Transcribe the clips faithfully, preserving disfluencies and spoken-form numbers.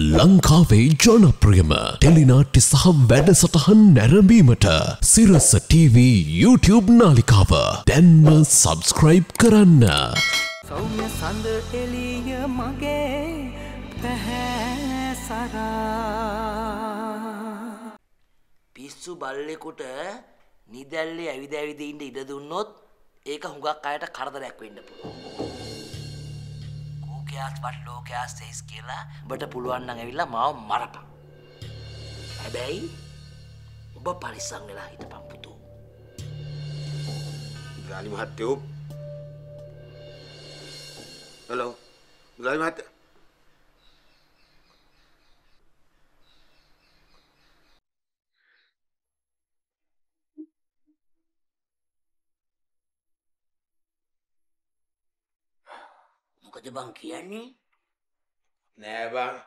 ලංකාවේ ජනප්‍රියම ටෙලිනාට්‍ය සහ වැඩසටහන් නැරඹීමට සිරස ටීවී YouTube නාලිකාව දැන්ම subscribe කරන්න. සෞම්‍ය සඳ එළිය මගේ පැහැසරා. පිස්සු බල්ලෙකුට නිදැල්ලේ ඇවිද ඇවිද ඉඳ ඉඩ දුන්නොත් ඒක හුඟක් අයට කරදරයක් වෙන්න පුළුවන්. Kias buat lo kias seis kila, bata puluhan nang evila mau marah pak. Hebei, ubah palisang nila itu pamputu. Galim hati up. Halo, galim hati. Kata bang kiani, naya bang,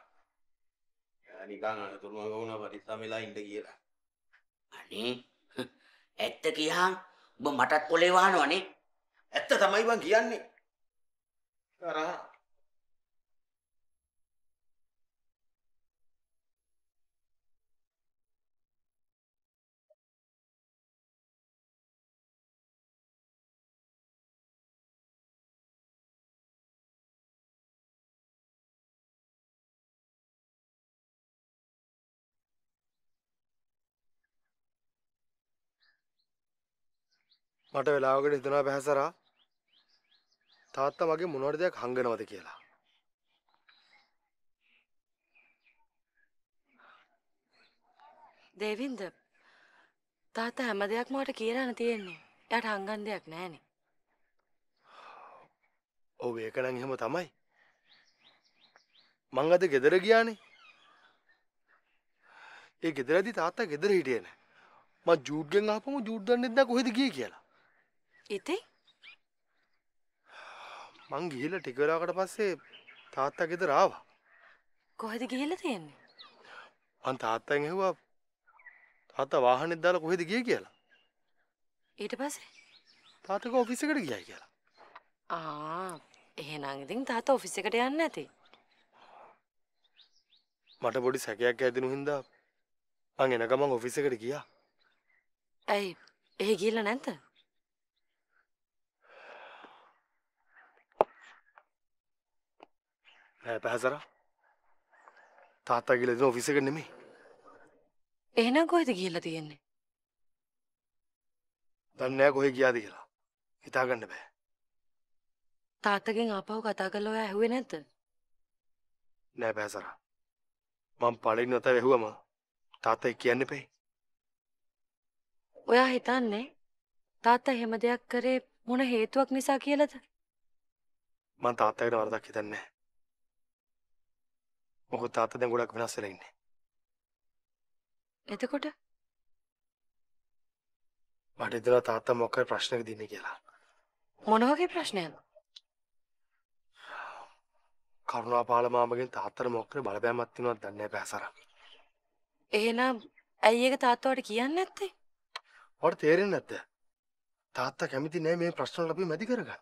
kiani bang ada turun aku na baris samila indah gila. Ani, ette kian, bermatat polewan ani, ette samai bang kiani, karena මට වෙලාවකට හිතුණා පහසරා තාත්තා මගේ මොනවද දෙයක් හංගනවද කියලා. දේවින්ද තාත්තා හැම දෙයක්ම මට කියලාන තියෙන්නේ. එයාට හංගන්න දෙයක් නැහනේ. ඔව් ඒක නම් එහෙම තමයි. මං අද ගෙදර ගියානේ. ඒ ගෙදරදී තාත්තා ගෙදර හිටියේ නැහැ. මං ජූඩ් ගෙන් ආපම ජූඩ් දන්නේ නැද්ද කොහෙද ගියේ කියලා. ඉතින් මං ගිහලා ටික වෙලාවකට පස්සේ තාත්තා ගෙදර ආවා. කොහෙද ගිහිල්ලා තියෙන්නේ? මං තාත්තගෙන් ඇහුවා තාත්තා වාහනේ දාලා කොහෙද ගියේ කියලා. ඊට පස්සේ තාත්තගේ ඔෆිස් එකට ගියා කියලා. ආ එහෙනම් ඉතින් තාත්තා ඔෆිස් එකට යන්නේ නැති. මට පොඩි සැකයක් ඇතිවෙනු හින්දා මං එන ගමන් ඔෆිස් එකට ගියා. ඇයි එහෙ ගිහිල්ලා නැන්ත? නෑ පහසරා තාත්තා ගිහලා ඉතින් ඔෆිස් එකට නෙමෙයි. එහෙනම් කොහෙද ගිහලා තියෙන්නේ? දන්නේ නෑ කොහෙ ගියාද කියලා. හිතා ගන්න බෑ. තාත්තගෙන් ආපහු කතා කරලා ඔයා ඇහුවේ නැද්ද? නෑ පහසරා මම පළවෙනි වතාව ඇහුවම තාත්තා කියන්නේ නැහැ. ඔයා හිතන්නේ තාත්තා එහෙම දෙයක් කරේ මොන හේතුවක් නිසා කියලාද? මං තාත්තට වරදක් හිතන්නේ නැහැ. මොකද තාත්තා දැන් ගොඩක් වෙනස් වෙලා ඉන්නේ. එතකොට මට හිතෙනවා තාත්තා මොකක් හරි ප්‍රශ්නයක් දින්නේ කියලා. මොන වගේ ප්‍රශ්නයක්ද? කරුණාපාල මාමගෙන් තාත්තට මොකක් හරි බලපෑමක් තියෙනවද දන්නේ නැහැ පැසරා. එහෙනම් ඇයි ඒක තාත්තාට කියන්නේ නැත්තේ? මට තේරෙන්නේ නැද්ද? තාත්තා කැමති නෑ මේ ප්‍රශ්න වලට අපි මැදි කරගන්න.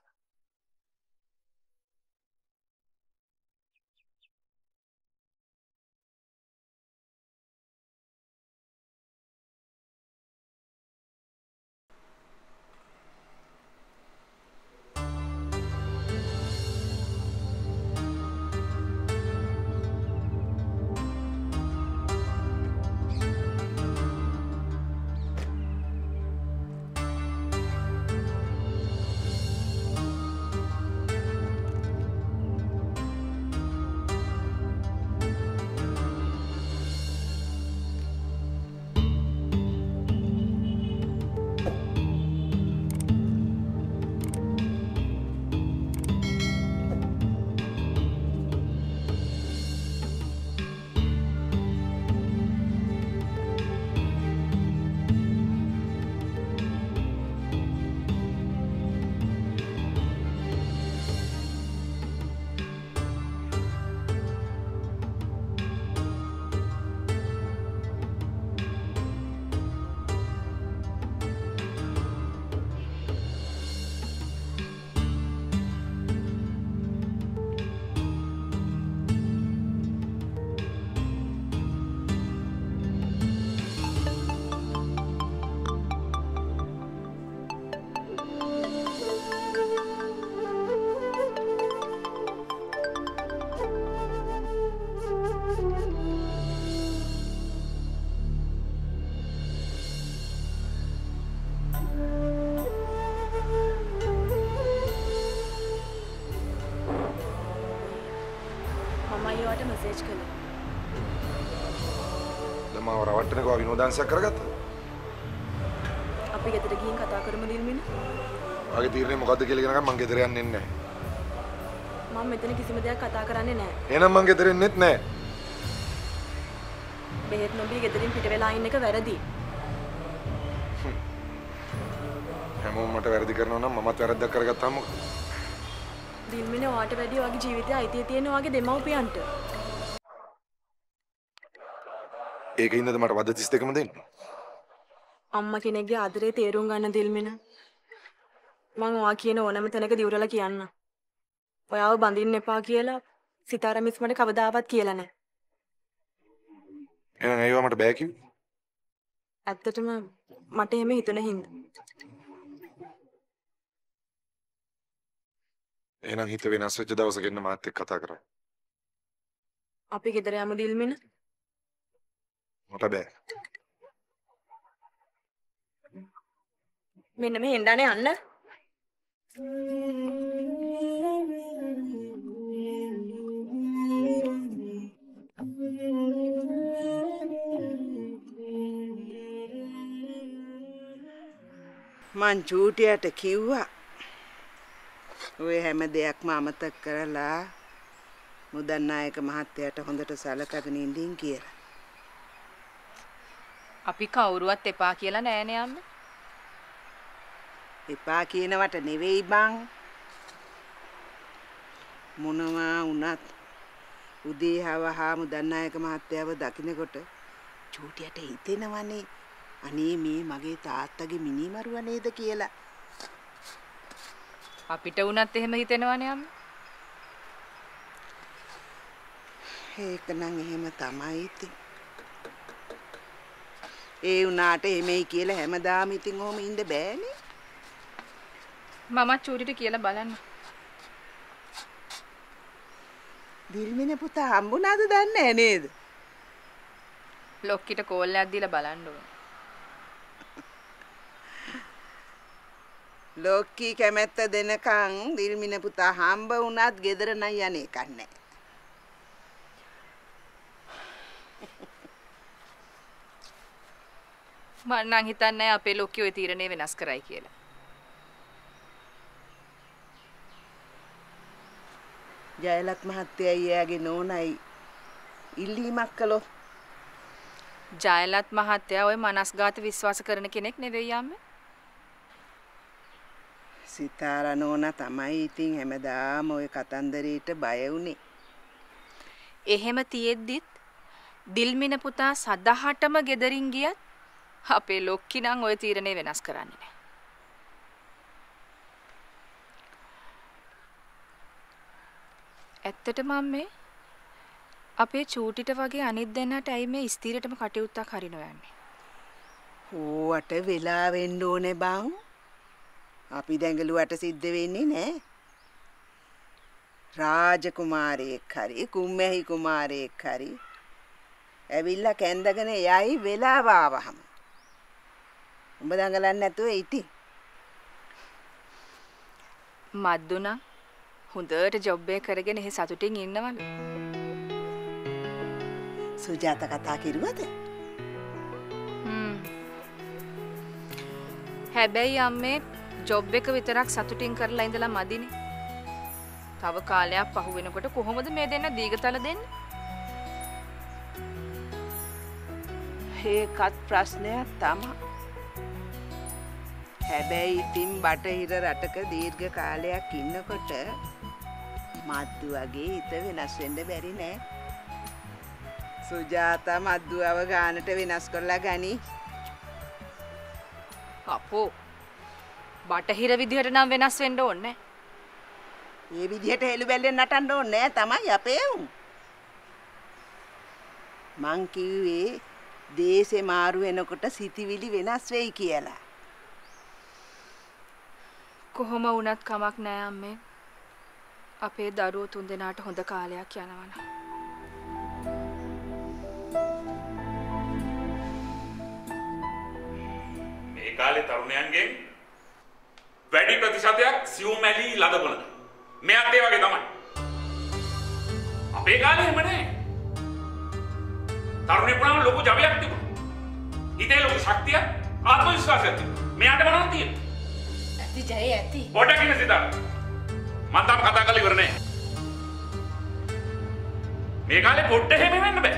ma ora wattane ko avi nodansayak karagatta api gedara giyin katha karamu nirmina wage tirne mokadda kiyala ganna man gedara yanne naha man metana kisima deyak katha karanne naha enan man gedara enneth naha behet nobi gedarin pita wela inne eka weradi හැමෝම මට වැරදි කරනවා නම් මමත් වැරද්දක් කරගත්තාම මොකද? දිල්මිනේ ඔයාට වැඩි ඔයාගේ ජීවිතයේ අයිතිය තියෙන ඔයාගේ දෙමව්පියන්ට. ඒකින්ද මට වද තිස් දෙකම දෙන්න. අම්මා කෙනෙක්ගේ ආදරේ තේරුම් ගන්න දිල්මිනේ. මම ඔයා කියන ඕනම තැනක දිවුරලා කියන්න. ඔයාව බඳින්න එපා කියලා සිතාර මිස් මට කවදාවත් කියලා නැහැ. එහෙනම් ඒව මට බෑ කිව්වේ. ඇත්තටම මට එහෙම හිතුණා හින්දා. එහෙනම් හිත වෙනස් වෙච්ච දවසක එන්න මාත් එක්ක කතා කරමු. අපි ගෙදර යමු දිල්මින. මට බෑ. මෙන්න මේ හෙන්ඩානේ යන්න. මං චූටියට කිව්වා ඔය හැම දෙයක්ම අමතක කරලා මුදන් නායක මහත්තයාට හොඳට සලකගෙන ඉඳින් කියලා. අපි කවුරුවත් එපා කියලා නෑනේ අම්මේ. එපා කියනවට නෙවෙයි බං. මොනවා වුණත් උදේ හවහා මුදන් නායක මහත්තයාව දකින්නකොට චූටියට හිතෙනවනේ අනේ මේ මගේ තාත්තගේ මිනිමරුව නේද කියලා. අපිට වුණත් එහෙම හිතෙනවනේ අම්මේ. ඒක නම් එහෙම තමයි ඉතින්. ඒ උනාට එහෙමයි කියලා හැමදාම ඉතින් ඔහොම ඉන්න බෑනේ. මම චූටිට කියලා බලන්න. දිල්මිනේ පුතා හම්බුණාද දන්නේ නේද? ලොක්කිට කෝල් එකක් දීලා බලන්න ඕන. ලොක්කී කැමැත්ත දෙනකන් දිල්මිනේ පුතා හම්බ වුණත් ගෙදර නම් යන්නේ කන්නේ. මම නම් හිතන්නේ අපේ ලොක්කී ඔය තීරණය වෙනස් කරයි කියලා. ජයලත් මහත්තයයි එයාගේ නෝනයි ඉල්ලීමක් කළොත් ජයලත් මහත්තයා ඔය මනස්ගත විශ්වාස කරන කෙනෙක් නෙවෙයි යන්නේ. සිතාරා නෝනා තමයි ඉතින් හැමදාම ඔය කතන්දරේට බය වුනේ. එහෙම තියෙද්දිත් දිල්මින පුතා සදහටම ගෙදරින් ගියත් අපේ ලොක්කි නම් ඔය තීරණය වෙනස් කරන්නේ නැහැ. ඇත්තටම අම්මේ අපේ චූටිට වගේ අනිත් දෙනාට ඇයි මේ ස්ථිරටම කටයුත්තක් හරිනව යන්නේ? ඕවට වෙලා වෙන්න ඕනේ බං. අපි දැඟලුවට සිද්ධ වෙන්නේ නෑ. රාජකුමාරයෙක් හරි කුම්මැහි කුමාරයෙක් හරි ඇවිල්ලා කැඳගෙන යයි වෙලාව ආවහම උඹ දඟලන්නේ නැතුව ඉති. මද්දුණා හොඳට ජොබ් එක කරගෙන එහෙ සතුටින් ඉන්නවලු. සුජාතා කතා කිරුවද? හ්ම්. හැබැයි අම්මේ ජොබ් එක විතරක් සතුටින් කරලා ඉඳලා මදිනේ. තව කාලයක් පහු වෙනකොට කොහොමද මේ දෙන්න දීගතල දෙන්නේ? ඒකත් ප්‍රශ්නයක් තමයි. හැබැයි ඉතින් බටහිර රටක දීර්ඝ කාලයක් ඉන්නකොට මද්දු වගේ හිත වෙනස් වෙන්න බැරි නෑ. සුජාතා මද්දුව ගානට වෙනස් කරලා ගනි. අපෝ බටහිර විදිහට නම් වෙනස් වෙන්න ඕනේ. මේ විදිහට හෙළු බැල්ලෙන් නටන්න ඕනේ තමයි අපේ උන්. මං කිව්වේ දේශේ මාරු වෙනකොට සිතිවිලි වෙනස් වෙයි කියලා. කොහොම වුණත් කමක් නෑ අම්මේ. අපේ දරුවෝ තුන්දෙනාට හොඳ කාලයක් යනවනේ. මේ කාලේ තරුණයන්ගේ වැඩි ප්‍රතිශතයක් සියුම් ඇලි ලදබලද මෙයාත් ඒ වගේ තමයි. අපේ කාලේ එහෙම නෑ. තරුණේ වුණාම ලොකු ජවයක් තිබුණා. හිතේ ලොකු ශක්තියක්, ආත්ම විශ්වාසයක් තිබුණා. මෙයාට මොනවද තියෙන්නේ? ඇති ජය ඇති. පොඩ කින සිතා. මම තාම කතා කරලා ඉවර නෑ. මේ කාලේ පොට්ට හැම වෙන්න බෑ.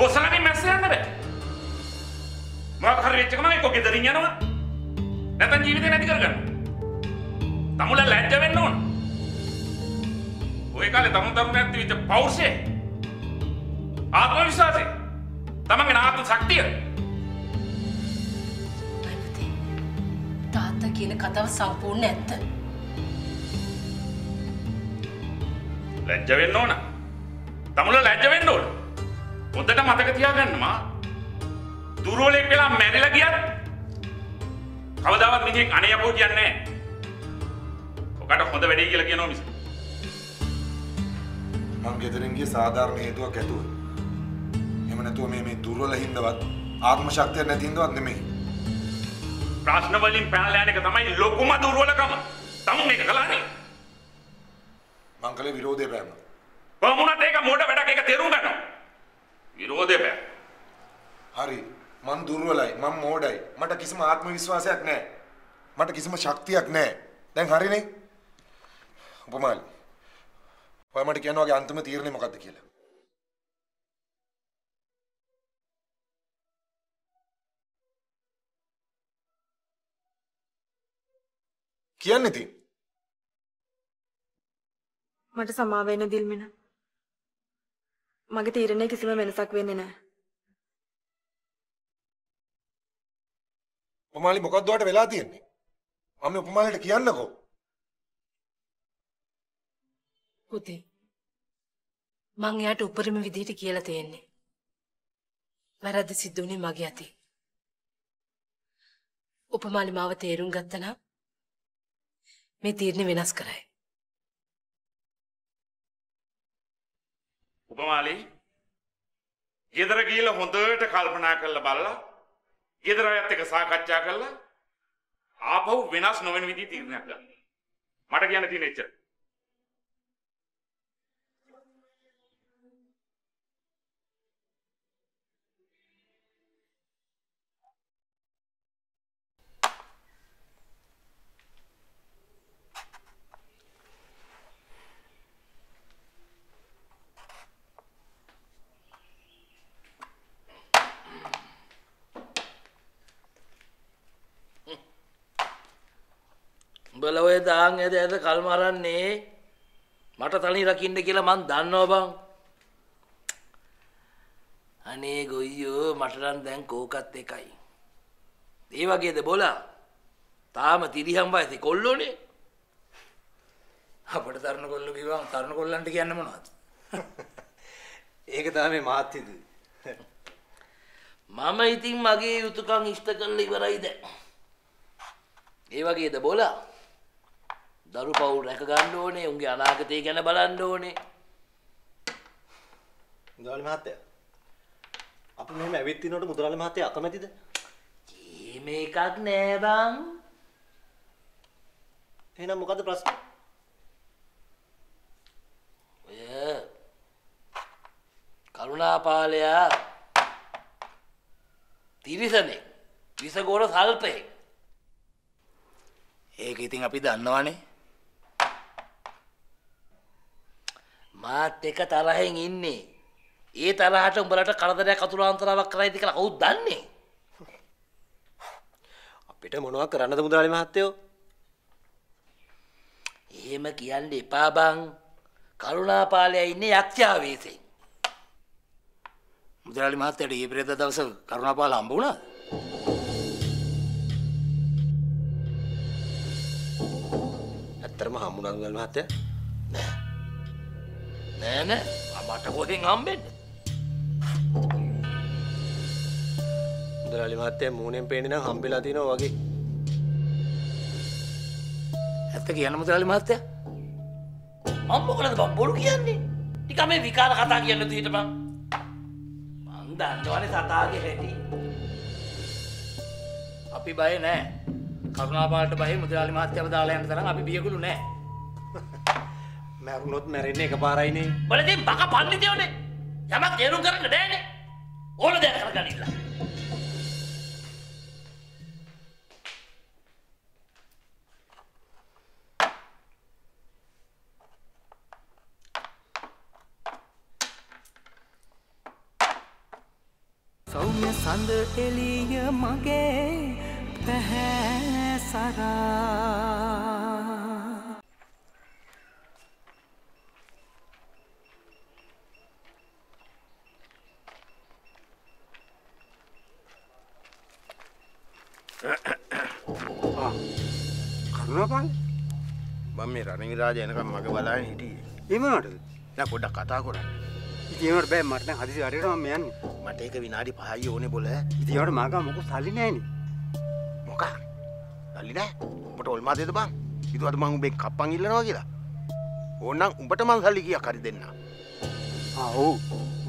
පොසානේ මැස්ස යන්න බෑ. මොකක් හරි වෙච්ච ගමන් එක්ක ගෙදරින් යනවා. නැත්නම් ජීවිතේ නැති කරගන්න. තමුල ලැජ්ජ වෙන්න ඕන. ඔය කාලේ තමුන් තරුණයන් තිබිච්ච පෞරුෂය, ආත්මවිශ්වාසය, තමන්ගේ නාත්ම ශක්තිය. අයිපතේ තාත්තා කියන කතාව සම්පූර්ණ ඇත්ත. ලැජ්ජ වෙන්න ඕන. තමුල ලැජ්ජ වෙන්න ඕන. හොඳට මතක තියාගන්න මා. දුර්වලෙක් වෙලා මැරිලා ගියත් කවදාවත් මිනිහෙක් අනේ අපෝ කියන්නේ නැහැ. ඔකට හොඳ වැඩේ කියලා කියනවා මිස. මං ගෙදරින් ගිය සාධාරණ හේතුවක් ඇතුව. එහෙම නැතුව මේ මේ දුර්වල හින්දවත් ආත්ම ශක්තිය නැති හින්දවත් නෙමෙයි. ප්‍රශ්න වලින් පැනලා යන එක තමයි ලොකුම දුර්වලකම. තම මේක කළානේ. මං කලේ විරෝධය පෑම. කොහොමුණත් ඒක මොඩ වැඩක්, ඒක තේරුම් ගන්නවා. විරෝධය පෑම. හරි. මං දුර්වලයි, මං මොඩයි. මට කිසිම ආත්ම විශ්වාසයක් නැහැ. මට කිසිම ශක්තියක් නැහැ. දැන් හරිනේ. උපමාල් ඔය මට කියන්න වගේ අන්තිම තීරණය මොකද්ද කියලා. කියන්නේ ති. මට සමා වෙන්න දිල්මින. මගේ තීරණය කිසිම වෙනසක් වෙන්නේ නැහැ. උපමාලි මොකද්ද ඔයාලට වෙලා තියෙන්නේ? මම උපමාලට කියන්නකෝ. පුතේ මං එයාට උපරිම විදිහට කියලා තියෙන්නේ. වැරද්ද සිද්ධ වුණේ මගේ අතින්. උපමාලි මාව තේරුම් ගත්තා නම් මේ තීරණය වෙනස් කරයි. උපමාලි ගෙදර ගිහලා හොඳට කල්පනා කරලා බලලා ගෙදර අයත් එක්ක සාකච්ඡා කරලා ආපහු වෙනස් නොවන විදිහේ තීරණයක් ගන්න. මට කියන්න තියෙන එච්චර. උඹලා ඔය දාන් ඇද ඇද කල් මරන්නේ මට තනි රකින්න කියලා මං දන්නවා බං. අනේ ගොයියෝ මට නම් දැන් කෝකත් එකයි. ඒ වගේද බෝලා? තාම තිරිහම් වයසේ කොල්ලෝනේ. අපිට තරුණ කොල්ලෝ කිව්වම තරුණ කොල්ලන්ට කියන්න මොනවද? ඒක තමයි මාත් හිතුවේ. මම ඉතින් මගේ යුතුයකම් ඉෂ්ට කරලා ඉවරයි දැන්. ඒ වගේද බෝලා? දරු පවුල් රැක ගන්න ඕනේ, උන්ගේ අනාගතය ගැන බලන්න ඕනේ. මුදලාලි මහත්තයා අපි මෙහෙම ඇවිත් ඉන්නකොට මුදලාලි මහත්තයා අකමැතිද? එහෙම එකක් නෑ බං. එහෙනම් මොකද්ද ප්‍රශ්නේ? ඔය කරුණාපාලයා තිරිසනේ විසගොර සල්පේ. ඒක ඉතින් අපි දන්නවනේ. මාත් එක තරහෙන් ඉන්නේ. ඒ තරහට උඹලට කරදරයක් අතුලාන්තරාවක් කරයිද කියලා කවුද දන්නේ? අපිට මොනවද කරන්නද මුදාලි මහත්තයෝ? එහෙම කියන්න එපා බං. කරුණාපාලයා ඉන්නේ යක්ෂයා වෙසෙන්. මුදාලි මහත්තයට ඊයේ පෙරේද දවස කරුණාපාල හම්බ වුණාද? ඇත්තටම හම්බුණා මුදාලි මහත්තයා? නෑ. නෑ නෑ මට කොහෙන් හම්බෙන්නේ? මුදලාලි මහත්තයා මූණෙන් පේන්නේ නම් හම්බෙලා තිනවා වගේ. ඇත්ත කියන මුදලාලි මහත්තයා? මම මොකලද බං බොරු කියන්නේ? නිකන් මේ විකාර කතා කියන දු හිටපන්. මං දන්නවනේ සතාගේ හැටි. අපි බය නෑ. කරුණාපාලට බය මුදලාලි මහත්තයාව දාලා යන තරම් අපි බියගුළු නෑ. මැරුණොත් මැරෙන්නේ එකපාරයිනේ. බලදින් බක පන්නේ තියෝනේ. යමක් තේරුම් කරන්න බෑනේ. ಒಳದೆ ಕರಗಳಿಲ್ಲ. ಸೌಮ್ಯ ಸಂದ ಎಲಿಯ ಮಗೆ ಪಹಸರ Raja ini kan maka balain hiti. Gimana tuh? Nah, udah kata aku lah. Itu yang orang bayar, hadis hari itu main. Mati ke binari pahayu ini boleh. Itu yang orang makan, muka salin ini. Muka? Salin ya? Betul mati itu bang. Itu ada mangu bek kapang hilang lagi lah. Orang umpat mangu salin kia kari denna. Ah, oh,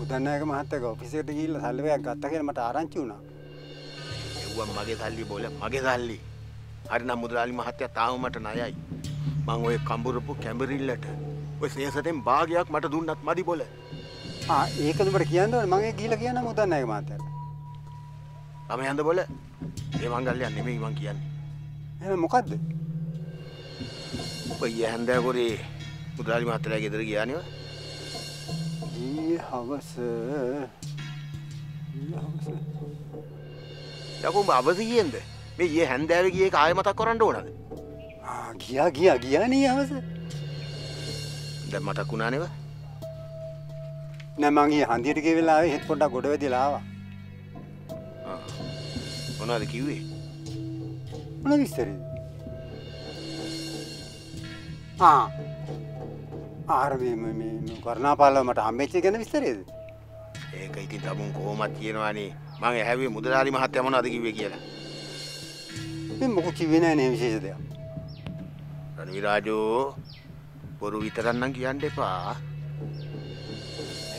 udah naik mahte kau. Fisik itu hilang salin ya, kata kira mata aran cuna. Ewa mage salin boleh, mage salin. Hari nama mudalali mahte tahu mata nayai. Mangoe kambur pun Camberil lete, wes nih setem bagyak mata dun nat madi boleh. Ah, ikan berkian doang, mangoe gila kian namu tan naik mata. Kami anda boleh, dia manggalnya nih memang kian. Eh, mukad deh. Bayi anda kuri, udah lima mata lagi dari kian ya? Iya, habis. Iya habis. Ya, kau mau habis kian deh. Bayi anda lagi kaya mata koran doang. Gya gya gya nih ya mas. Dan mata kuna nih pak. Namangi handir ke villa ini hitpon da godwe dilawa. Ah, mana dikiwe? Mana misteri? Ah, arbi mami, karena pala mata hambeci kan misteri. Eh, kayak itu tabung komat kian wani, mangi heavy mudah dari mahatya mana dikiwe kian. Ini mau kiwe nih nih misi saja. Viraju, baru witaran nang kian deh pak.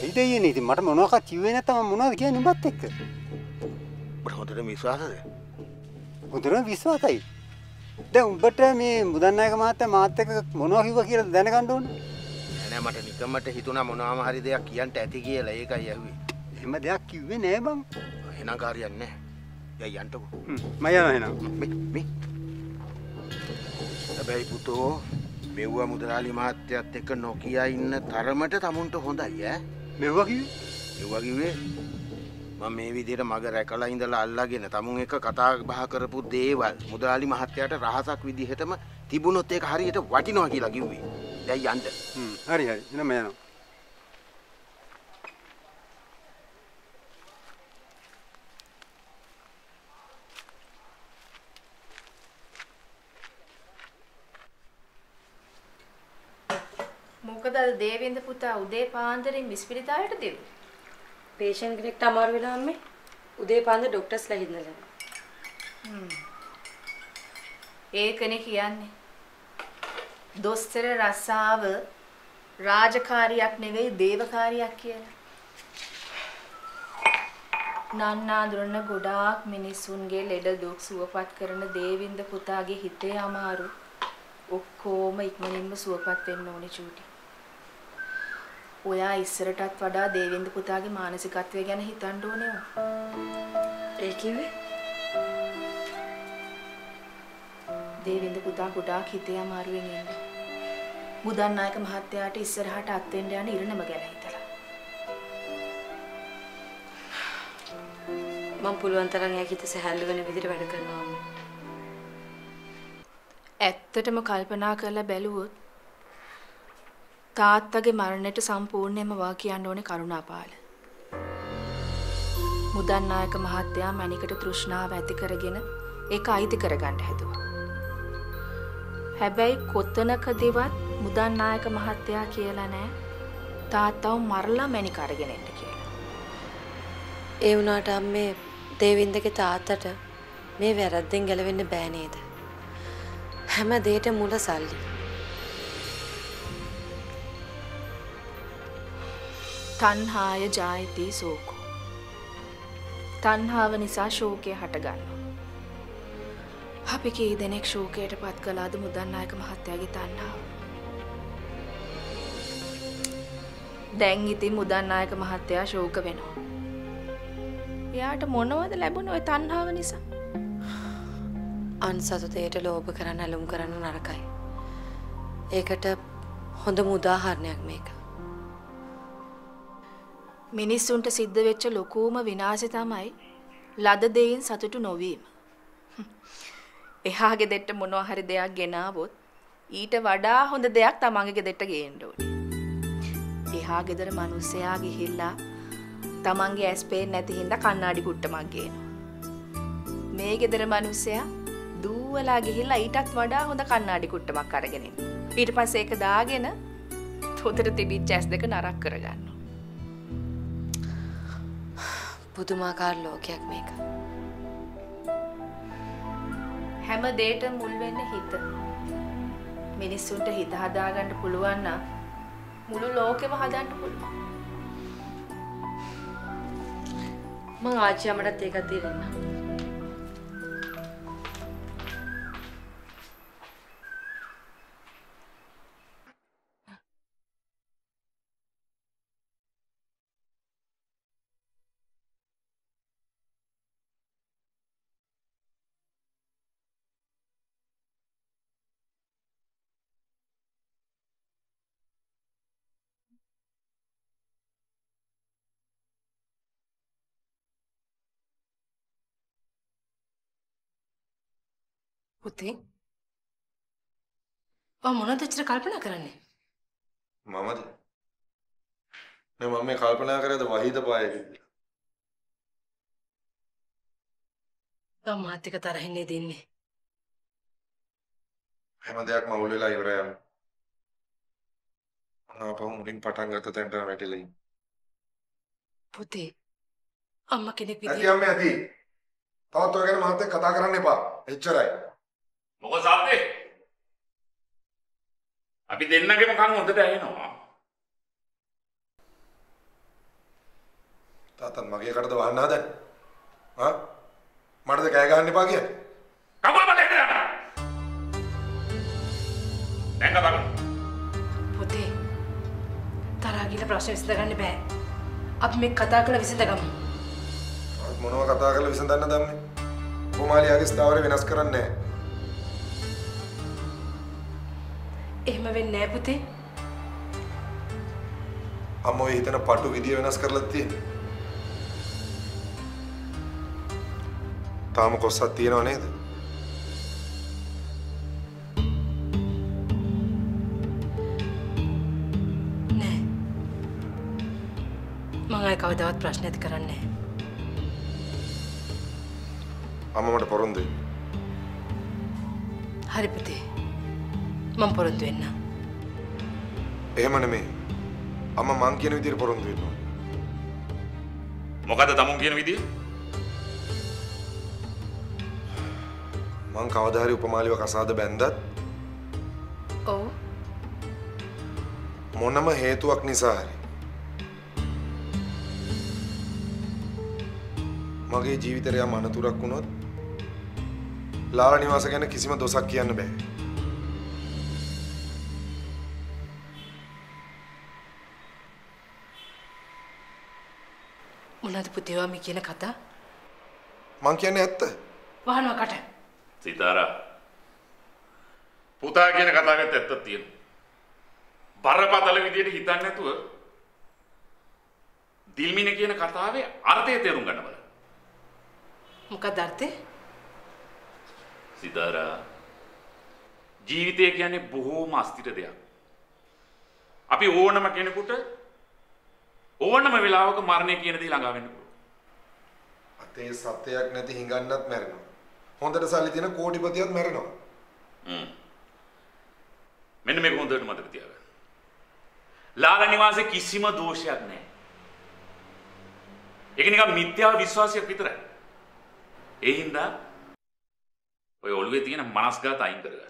Ida ini di mana mana kat ciuman itu mana mana kian ini batik. Berhutang miswa saja. Berhutang miswa saja. Dah umbatnya mi mudah naik mata mata ke mana hiu kira dana kan don. Dana mata ni kan mata hitu na mana ama hari dia kian teti kian lah eka ya hui. Hima dia ciuman eh bang. Hina karya ni, ya yang tu. Maya hina. Mi mi. Tapi putu, mewa mudah lali mati atek Nokia ini taramatnya tamun tuh honda ya? Mewa kiu? Mewa kiu? Mami ini dia mager rekala ini dalam Allah gini, tamun eka kata bahakar put dewa mudah lali mati ada rahasa kui dihe tema tibun otek hari itu wati nokia lagi kui, dia yanda. Hmm, hari hari, ini mana? Dewi itu putar, udah panjang misfit aja itu dewi. Pasien kita tamar bilang kami, udah panjang dokter selain itu lah. Eh, kene kian nih. Dostere rasaab, rajakariak nih, devakariak kian. Nana durna godak minisun gel leder dok suapat karena dewi itu putar aja hitte amaru. Okko ma ikmanin suapat penno nih cuti. Oya istirahat pada Dewi itu putra ke manusia katwe gana hitan doanya. Ekiwe? Dewi itu putra kuda kitaya maru ini. Mudah naik mahatya ati istirahat aten dia ni irna bagaikan hitala. Mampuluan terangnya kita sehalu gana bidri pada kerana. Atlet emu kalpana kerla beluut. තාත්තගේ මරණයට සම්පූර්ණයෙන්ම වා කියන්න ඕනේ කරුණාපාල. මුදන් නායක මහත්තයා මණිකට තෘෂ්ණාව ඇති කරගෙන ඒක අයිති කරගන්න හැදුවා. හැබැයි කොතනකදවත් මුදන් නායක මහත්තයා කියලා නෑ තාත්තව මරලා මණික අරගෙන එන්න කියලා. ඒ වුණාට අම්මේ දේවින්දගේ තාත්තට මේ වැරද්දෙන් ගැලවෙන්න බෑ නේද? හැම දෙයකට මුල සල්ලි. තණ්හාය ජායති සෝකෝ. තණ්හාව නිසා ශෝකය හටගන්නවා. අපි කී දෙනෙක් ශෝකයට පත් කළාද මුදන් නායක මහත්තයාගේ තණ්හාව. දැන් ඉතින් මුදන් නායක මහත්තයා ශෝක වෙනවා. එයාට මොනවද ලැබුණේ ওই තණ්හාව නිසා? අන්සතුතේට ලෝභ කරන්න, අලුම් කරන්න නරකයි. ඒකට හොඳම උදාහරණයක් මේක. මිනිස්සුන්ට සිද්ධ වෙච්ච ලොකුම විනාශය තමයි ලද දෙයින් සතුටු නොවීම. එහාගේ දෙට්ට මොනවා හරි දෙයක් ගෙනාවොත් ඊට වඩා හොඳ දෙයක් තමන්ගේ ගෙදරට ගේන්න ඕනේ. එහා ගෙදර මිනිස්සයා ගිහිල්ලා තමන්ගේ ඇස් පේන්නේ නැති හින්දා කණ්ණාඩි කුට්ටමක් ගේනවා. මේ ගෙදර මිනිස්සයා දුවලා ගිහිල්ලා ඊටත් වඩා හොඳ කණ්ණාඩි කුට්ටමක් අරගෙන එනවා. ඊට පස්සේ ඒක දාගෙන හොතට තිබිච්ච ඇස් දෙක නරක් කරගන්නවා. පුදුමාකාර ලෝකයක් මේක. හැම දෙයකටම මුල් වෙන්නේ හිත. මිනිස්සුන්ට හිත හදාගන්න පුළුවන් නම් මුළු ලෝකෙම හදන්න පුළුවන්. මං ආච්චියමටත් ඒක තේරෙන්න. පුතේ ඔය මොනවද ඇත්තට කල්පනා කරන්නේ? මමද? නේ මම මේ කල්පනා කරේද වහිත පාය කියලා. තමාත් එක තරහින් නේ දෙන්නේ. හැම දෙයක්ම අවුල් වෙලා ඉවරයි යන්නේ. ආපහු මුලින් පටන් ගත්ත තැනට වැටිලා ඉන්නේ. පුතේ අම්මා කෙනෙක් විදියට. ඇති අම්මේ ඇති. තවත් ඔය ගැන මහත් එක්ක කතා කරන්න එපා. එච්චරයි. මොකද සාපේ අපි දෙන්නගේම කන් හොඳට ඇහෙනවා. තාත්තා මගේ කටද වහන්න හදන්නේ? ආ මටද කෑ ගහන්න එපා කියන්නේ? කකුල බලන්න යනවා. දැන් කතාව පුතේ තරහා ගිල ප්‍රශ්න විසඳගන්න බෑ. අපි මේ කතා කරලා විසඳගමු. මොනව කතා කරලා විසඳන්න දන්නේ? කොමාලියාගේ ස්ථාවරය වෙනස් කරන්නේ නැහැ. එහෙම වෙන්නේ නැහැ පුතේ. අම්මෝ හිතන පාටු විදිය වෙනස් කරලා තියෙන්නේ. තාම කොස්සක් තියෙනව නේද? නෑ. මම ආයි කවදාවත් ප්‍රශ්න ඇති කරන්නේ නැහැ. අම්මා මට පොරොන්දු වෙන්න. හරි පුතේ. මම පොරොන්දු වෙන්න. එහෙම නෙමෙයි. අම්මා මං කියන විදියට පොරොන්දු වෙන්න ඕනේ. මොකද තමුන් කියන විදිය? මං කවදා හරි උපමාලිව කසාද බැන්දත් ඔව් මොනම හේතුවක් නිසා හරි මගේ ජීවිතේ යම් අනතුරක් වුණොත් ලාලා නිවාස ගැන කිසිම දොසක් කියන්න බෑ. මොනවද පුතේවා මේ කියන කතා? මං කියන්නේ ඇත්ත. වහනවා කට. සිතාරා. පුතා කියන කතාවෙත් ඇත්තක් තියෙනවා. බරපතල විදියට හිතන්නේ නැතුව දිල්මින කියන කතාවේ අර්ථය තේරුම් ගන්න බල. මොකක්ද අර්ථය? සිතාරා. ජීවිතය කියන්නේ බොහෝම අස්තිර දෙයක්. අපි ඕනම කෙනෙකුට ඕනම වෙලාවක මරණය කියන දේ ළඟා වෙන්න පුළුවන්. අතේ සත්‍යයක් නැති හිඟන්නත් මැරෙනවා. හොඳට සල්ලි තියෙන කෝටිපතියත් මැරෙනවා. හ්ම්. මෙන්න මේක හොඳට මතක තියාගන්න. ලාලා නිවාසේ කිසිම දෝෂයක් නැහැ. ඒක නිකන් මිත්‍යා විශ්වාසයක් විතරයි. ඒ හින්දා ඔය ඔළුවේ තියෙන මනස්ගත අයින් කරගන්න.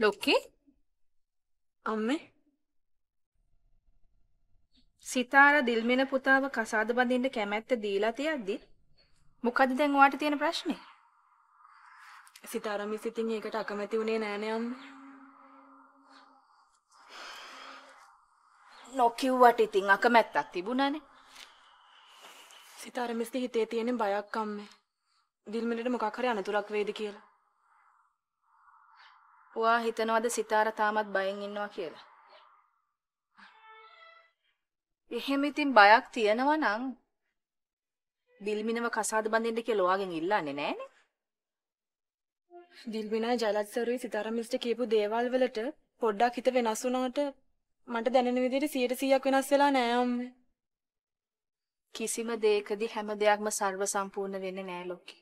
Loki, amme, Sitara dilmena putawa kasada bandinda kemette dila tiyaddi mokadda den oata tiyena prashne? Sitara miss ithin ekata akamati une nane amme. නොකිව්වට ඉතින් අකමැත්තක් තිබුණානේ. සිතාර මිස්ගේ හිතේ තියෙන බයක් අම්මේ. දිල්මලට මොකක් හරි අනතුරක් වේද කියලා. ඔයා හිතනවද සිතාර තාමත් බයෙන් ඉන්නවා කියලා? එහෙම ඉතින් බයක් තියෙනවා නම් දිල්මිනව කසාද බඳින්න කියලා ඔයාගෙන් ඉල්ලන්නේ නෑනේ. දිල්මිනා ජලත්සරුයි සිතාර මිස්ට කියපු දේවල් වලට පොඩ්ඩක් හිත වෙනස් වුණාට මට දැනෙන විදිහට සීයට සීයක් වෙනස් වෙලා නෑ අම්මේ. කිසිම දෙයකදී හැම දෙයක්ම සර්ව සම්පූර්ණ වෙන්නේ නෑ ලෝකේ.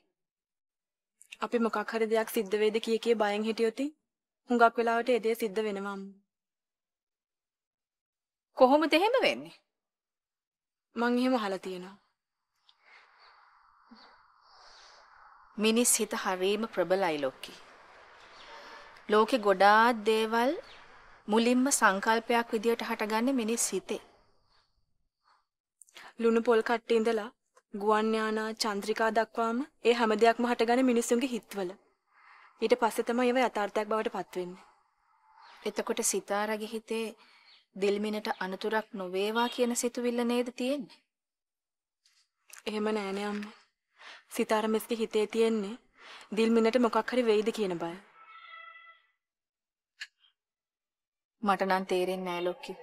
අපි මොකක් හරි දෙයක් සිද්ධ වෙයිද කිය කී බයෙන් හිටියොත් හුඟක් වෙලාවට ඒ දේ සිද්ධ වෙනවා අම්මේ. කොහොමද එහෙම වෙන්නේ? මං එහෙම අහලා තියෙනවා. මිනිස් හිත හරීම ප්‍රබලයි ලෝකේ. ලෝකේ ගොඩාක් දේවල් මුලින්ම සංකල්පයක් විදියට හටගන්නේ මිනිස් හිතේ. ලුණු පොල් කට්ටේ ඉඳලා ගුවන් යානා චන්ද්‍රිකා දක්වාම ඒ හැම දෙයක්ම හටගන්නේ මිනිස්සුන්ගේ හිතවල. ඊට පස්සේ තමයි ඒවා යථාර්ථයක් බවට පත් වෙන්නේ. එතකොට සිතාරගේ හිතේ දිල්මිනට අනතුරක් නොවේවා කියන සිතුවිල්ල නේද තියෙන්නේ? එහෙම නෑනේ අම්මේ. සිතාර මිස්ගේ හිතේ තියෙන්නේ දිල්මිනට මොකක් හරි වෙයිද කියන බය. මට නම් තේරෙන්නේ නැහැ ලොක්කි.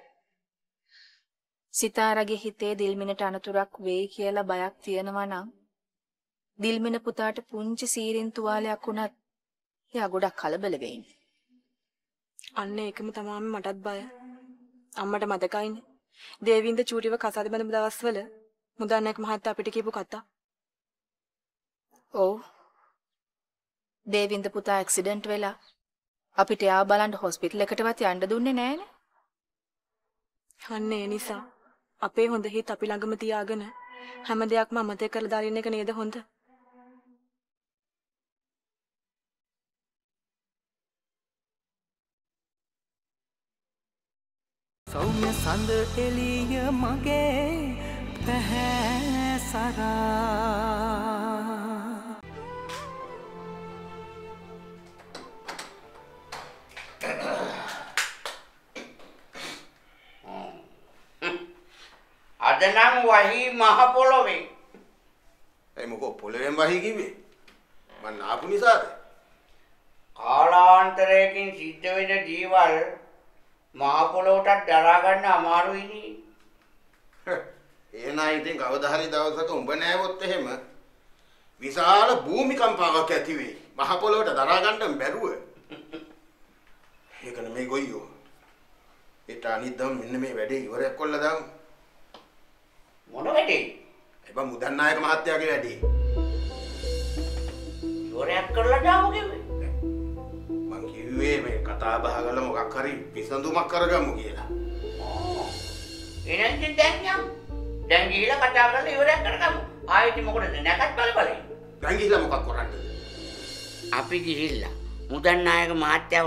සිතාරගේ හිතේ දිල්මිනට අනතුරක් වෙයි කියලා බයක් තියෙනවා නම් දිල්මින පුතාට පුංචි සීරින් තුවාලයක් වුණත් එයා ගොඩක් කලබල වෙන්නේ. අන්න ඒකම තමයි මටත් බය. අම්මට මතකයිනේ. දේවින්ද චූටිව කසාද බඳපු දවස්වල මුදන්නක් මහත්තයා අපිට කියපු කතා. ඔව්. දේවින්ද පුතා ඇක්සිඩන්ට් වෙලා අපිට යා බලන්න හොස්පිටල් එකටවත් යන්න දුන්නේ නෑනේ. අන්න ඒ නිසා අපේ හොඳ හිත අපි ළඟම තියාගෙන හැම දෙයක්ම අමතක කරලා දාලින්න එක නේද හොඳ? සෞම්‍ය සඳ එළිය මගේ පහසරා. Adenang wahi maha polowe. Ei moko polowen wahi kiwe. Man naapu nisada. Kaalaantarayekin siddha wenna deewal maha polowata dara ganna amaruyi ni. Ehena ithin kavada hari dawasaka umba naawoth ehema visala bhumikampawak athi we. Maha polowata dara ganna bæruwa. Ekana me goyyo. Eta anidam menna me wede iwarayak kolla damu. Mono වැඩේ? එබ මුදන් නායක මහත්තයාගේ වැඩේ. ඉවරයක් කරලා දාමු කිව්වේ. මං කිව්වේ මේ කතා බහ කරලා මොකක් හරි විසඳුමක් කරගමු කියලා. එහෙනම් දැන් යම්. දැන් ගිහිලා කතා කරලා ඉවරයක් කරගමු. ආයෙත් මොකටද නැකත් බල බල. දැන් ගිහිලා මොකක් කරන්නේ? අපි ගිහිල්ලා මුදන් නායක මහත්තයා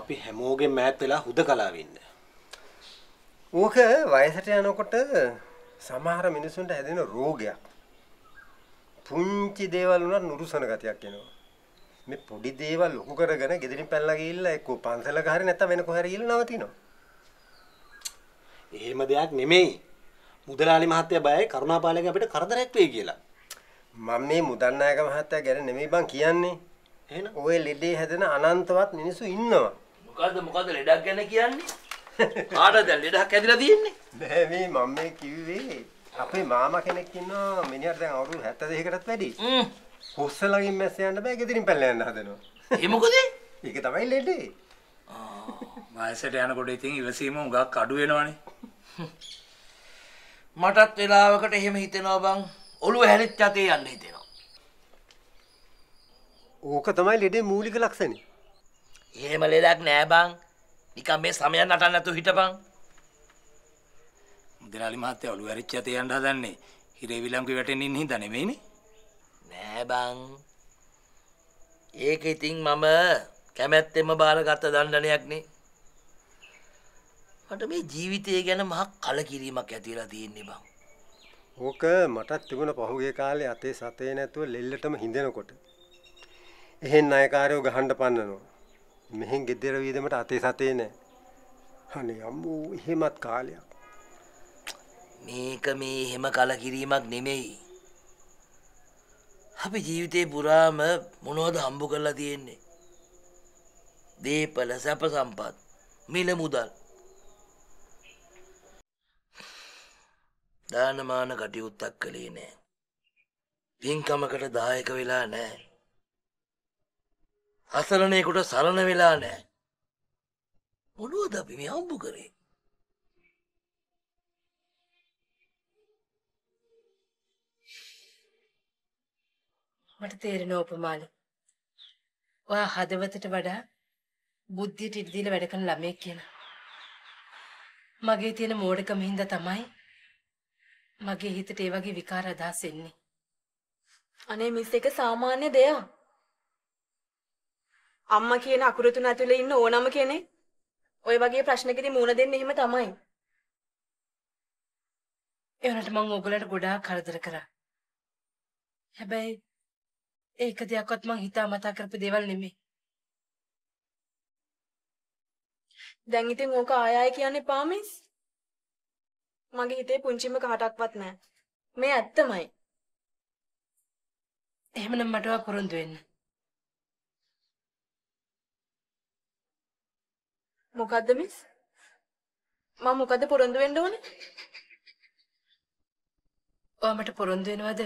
අපි හැමෝගෙම මෑත් වෙලා හුදකලාවෙ ඉන්න. ඕක වයසට යනකොට සමහර මිනිසුන්ට හැදෙන රෝගයක්. පුංචි දේවල් උනත් නුරුසන ගතියක් එනවා. මේ පොඩි දේවල් ලොකු කරගෙන ගෙදරින් පැනලා ගිහිල්ලා එක්ක පන්සලක හරි නැත්නම් වෙන කොහේ හරි ගිහිල්ලා නවතිනවා. එහෙම දෙයක් නෙමෙයි. මුදලාලි මහත්තයා බයයි කරුණාපාලගේ අපිට කරදරයක් වෙයි කියලා. මම මේ මුදන් නායක මහත්තයා ගැන නෙමෙයි බං කියන්නේ. එහෙනම් ඔය ලෙඩේ හැදෙන අනන්තවත් මිනිස්සු ඉන්නවා. මොකද්ද මොකද්ද ලෙඩක් ගැන කියන්නේ? කාටද දැන් ලෙඩක් ඇදලා තියෙන්නේ? බෑ මේ මම මේ කිව්වේ අපේ මාමා කෙනෙක් ඉන්නවා මිනිහට දැන් අවුරුදු හැත්තෑ දෙකකටත් වැඩි. හ්ම්. කොස්සලකින් මැස්ස යන්න බෑ ගෙදරින් පැනලා යන්න හදනවා. ඒ මොකද? ඒක තමයි ලෙඩේ. ආ මාසෙට යනකොට ඉතින් ඉවසීම උගක් අඩු වෙනවනේ. මටත් වෙලාවකට එහෙම හිතෙනවා බං. ඔළුව හැරිච්ච අතේ යන්න හිතෙනවා. ඕක තමයි ලෙඩේ මූලික ලක්ෂණය. එහෙම ලෙඩක් නෑ බං. නිකන් මේ සමයන් නටන්න නැතුව හිටපන්. මුදලාලි මහත්තයා ඔළුව හැරිච්ච අතේ යන්න හදන්නේ හිරේ විලංගුවේ වැටෙන්න ඉන්න හින්දා නෙමෙයිනේ. නෑ බං. ඒක ඉතින් මම කැමැත්තෙන්ම බාරගත් දණ්ඩනයක් නේ. මට මේ ජීවිතය ගැන මහ කලකිරීමක් ඇති වෙලා තියෙන්නේ බං. ඕක මටත් තිබුණ පහුගිය කාලේ අතේ සතේ නැතුව ලෙල්ලටම හින්දෙනකොට එහෙන් ණයකාරයෝ ගහන්න පන්නනවා. මෙහෙන් ගෙදර වීදමට අතේ සතේ නැහැ. අනේ අම්මෝ එහෙමත් කාලයක්. මේක මේ හැම කලකිරීමක් නෙමෙයි. අපි ජීවිතේ පුරාම මොනවද හම්බ කරලා තියෙන්නේ? දීපල සැප සම්පත් මිල මුදල් දානමාන කටයුත්තක් කළේ නෑ. පින්කමකට දායක වෙලා නෑ. අසරණේකට සරණ වෙලා නෑ. මොනවද අපි මේ හම්බ කරේ? මට තේරෙන උපමාලි. ඔයා හදවතට වඩා බුද්ධියට ඉඩ දීලා වැඩ කරන ළමයෙක් කියන. මගේ තියෙන මෝඩකම හින්දා තමයි මගේ හිතට ඒ වගේ විකාර අදහස් එන්නේ. අනේ මිස් එක සාමාන්‍ය දෙයක්. අම්මා කියන අකුරු තුන ඇතුලේ ඉන්න ඕනම කෙනෙක් ඔය වගේ ප්‍රශ්නකදී මූණ දෙන්නේ එහෙම තමයි. ඒ වුණාට මම ඔයගලට ගොඩාක් කරදර කරා. හැබැයි ඒක දෙයක්වත් මං හිතාමතා කරපු දේවල් නෙමෙයි. දැන් ඉතින් ඕක ආය ආය කියන්නේ පාමිස්. මගේ හිතේ පුංචිම කාටක්වත් නැහැ. මේ ඇත්තමයි. එහෙමනම් මටව පොරොන්දු වෙන්න. මොකද්ද මිස්? මම මොකද පොරොන්දු වෙන්න ඕනේ? ඔයා මට පොරොන්දු වෙනවද?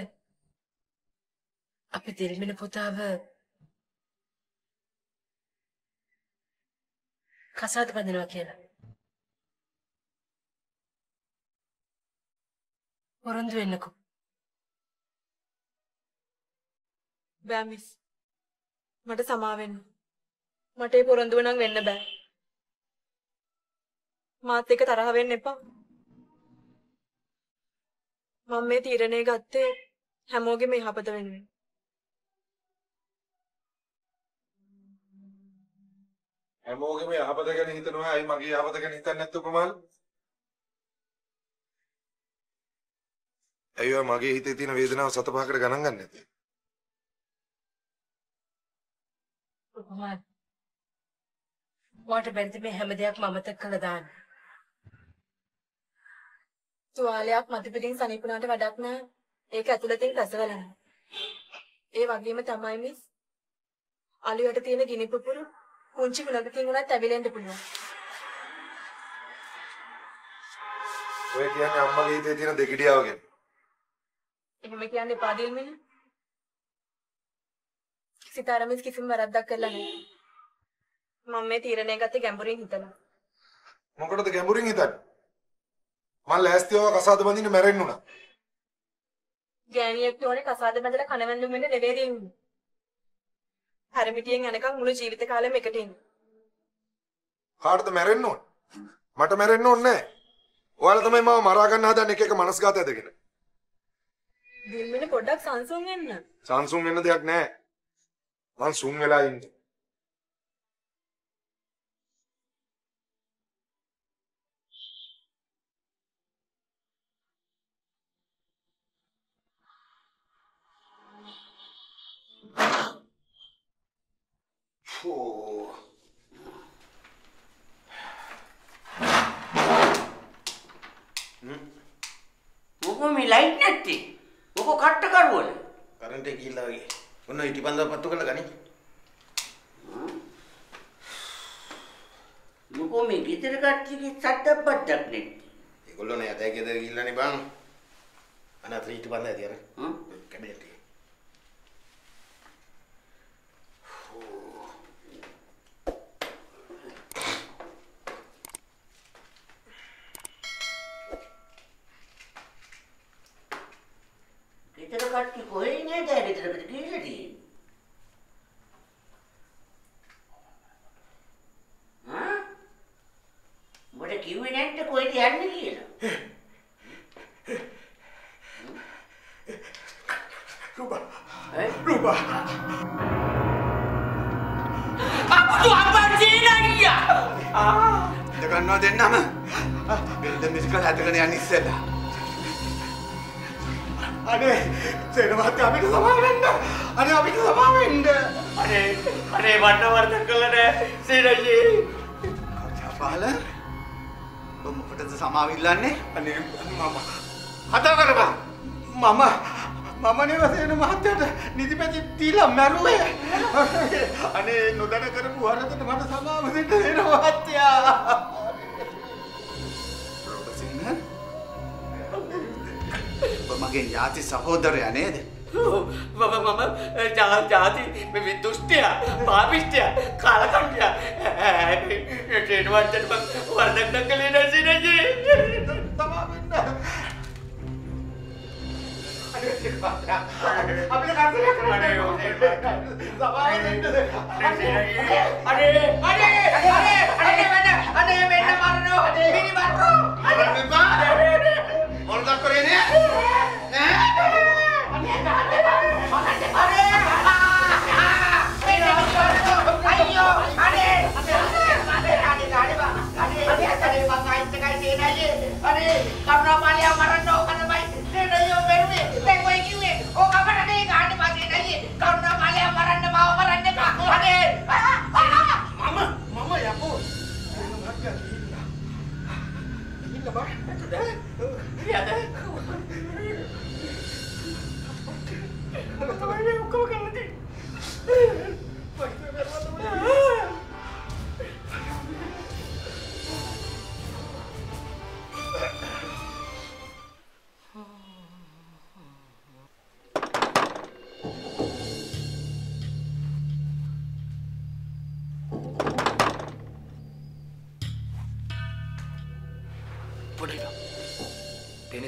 අපේ දෙල්මින පුතාව කසාද බඳිනවා කියලා. පොරොන්දු වෙන්නකෝ. බෑ මිස්. මට සමා වෙන්න. මට ඒ පොරොන්දුව නම් වෙන්න බෑ. මාත් එක්ක තරහ වෙන්න එපා. මම මේ තීරණය ගත්තේ හැමෝගෙම යහපත වෙනුවෙන්. හැමෝගෙම යහපත ගැන හිතනවා අයි මගේ යහපත ගැන හිතන්නේ නැත්නම් කොහොමද? අයියෝ මගේ හිතේ තියෙන වේදනාව සත පහකට ගණන් ගන්න නැති. කොහොමද? වාට බැරිද මේ හැම දෙයක්ම අමතක කළා දාන්න? තුවාලයක් මතපිටින් සනීපුණාට වැඩක් නැහැ. ඒක ඇතුළතින් රසවලන. ඒ වගේම තමයි මිස්. අලියට තියෙන ගිනි පුපුරු කුංචි ගලකින් උනත් ඇවිලෙන්න පුළුවන්. ඔය කියන්නේ අම්මගේ හිතේ තියෙන දෙගිඩියාව ගැන. එහෙම කියන්න එපා දෙල්මින. සිතාරා මිස් කිසිම වැරද්දක් කරලා නැහැ. මම මේ තීරණය ගත්තේ ගැඹුරින් හිතලා. මොකටද ගැඹුරින් හිතන්නේ? මම ලෑස්තිව කසාද බඳින්න මැරෙන්න උනා. ගෑණියෙක් තෝරේ කසාද බඳලා කනවැන්දුම් වෙන්න නෙවෙයි දෙන්නේ. හැරමිටියෙන් යනකම් මුළු ජීවිත කාලෙම එකට ඉන්නේ. කාටද මැරෙන්න ඕන? මට මැරෙන්න ඕනේ නැහැ. ඔයාලා තමයි මාව මරා ගන්න හදන්නේ එක එක මනස්ගත ඇදගෙන. දිල්මින පොඩ්ඩක් සංසුන් වෙන්න. සංසුන් වෙන්න දෙයක් නැහැ. මං සුන් වෙලා ඉන්නේ. Fuh. Uko mi light netti. Uko katta karuwala. Current e gilla wage. Unna iti bandha pattu kala gani. Uko mi gidara kattike chatta baddak netti. Egollo ne ada gedara gilla ne bang. Ana athara iti bandha idiyara. Hmm? Kabelti. Sahodara nede. Mama mama jangan jati me dushtya, papishtya, kalakandya. Eh train wajjan bang wardak dakale na sina ji. Tamam inna. Apne kaise karne ho? Sabar inna. Are are are are mena are mena marno mini marno. Wardak kore ne.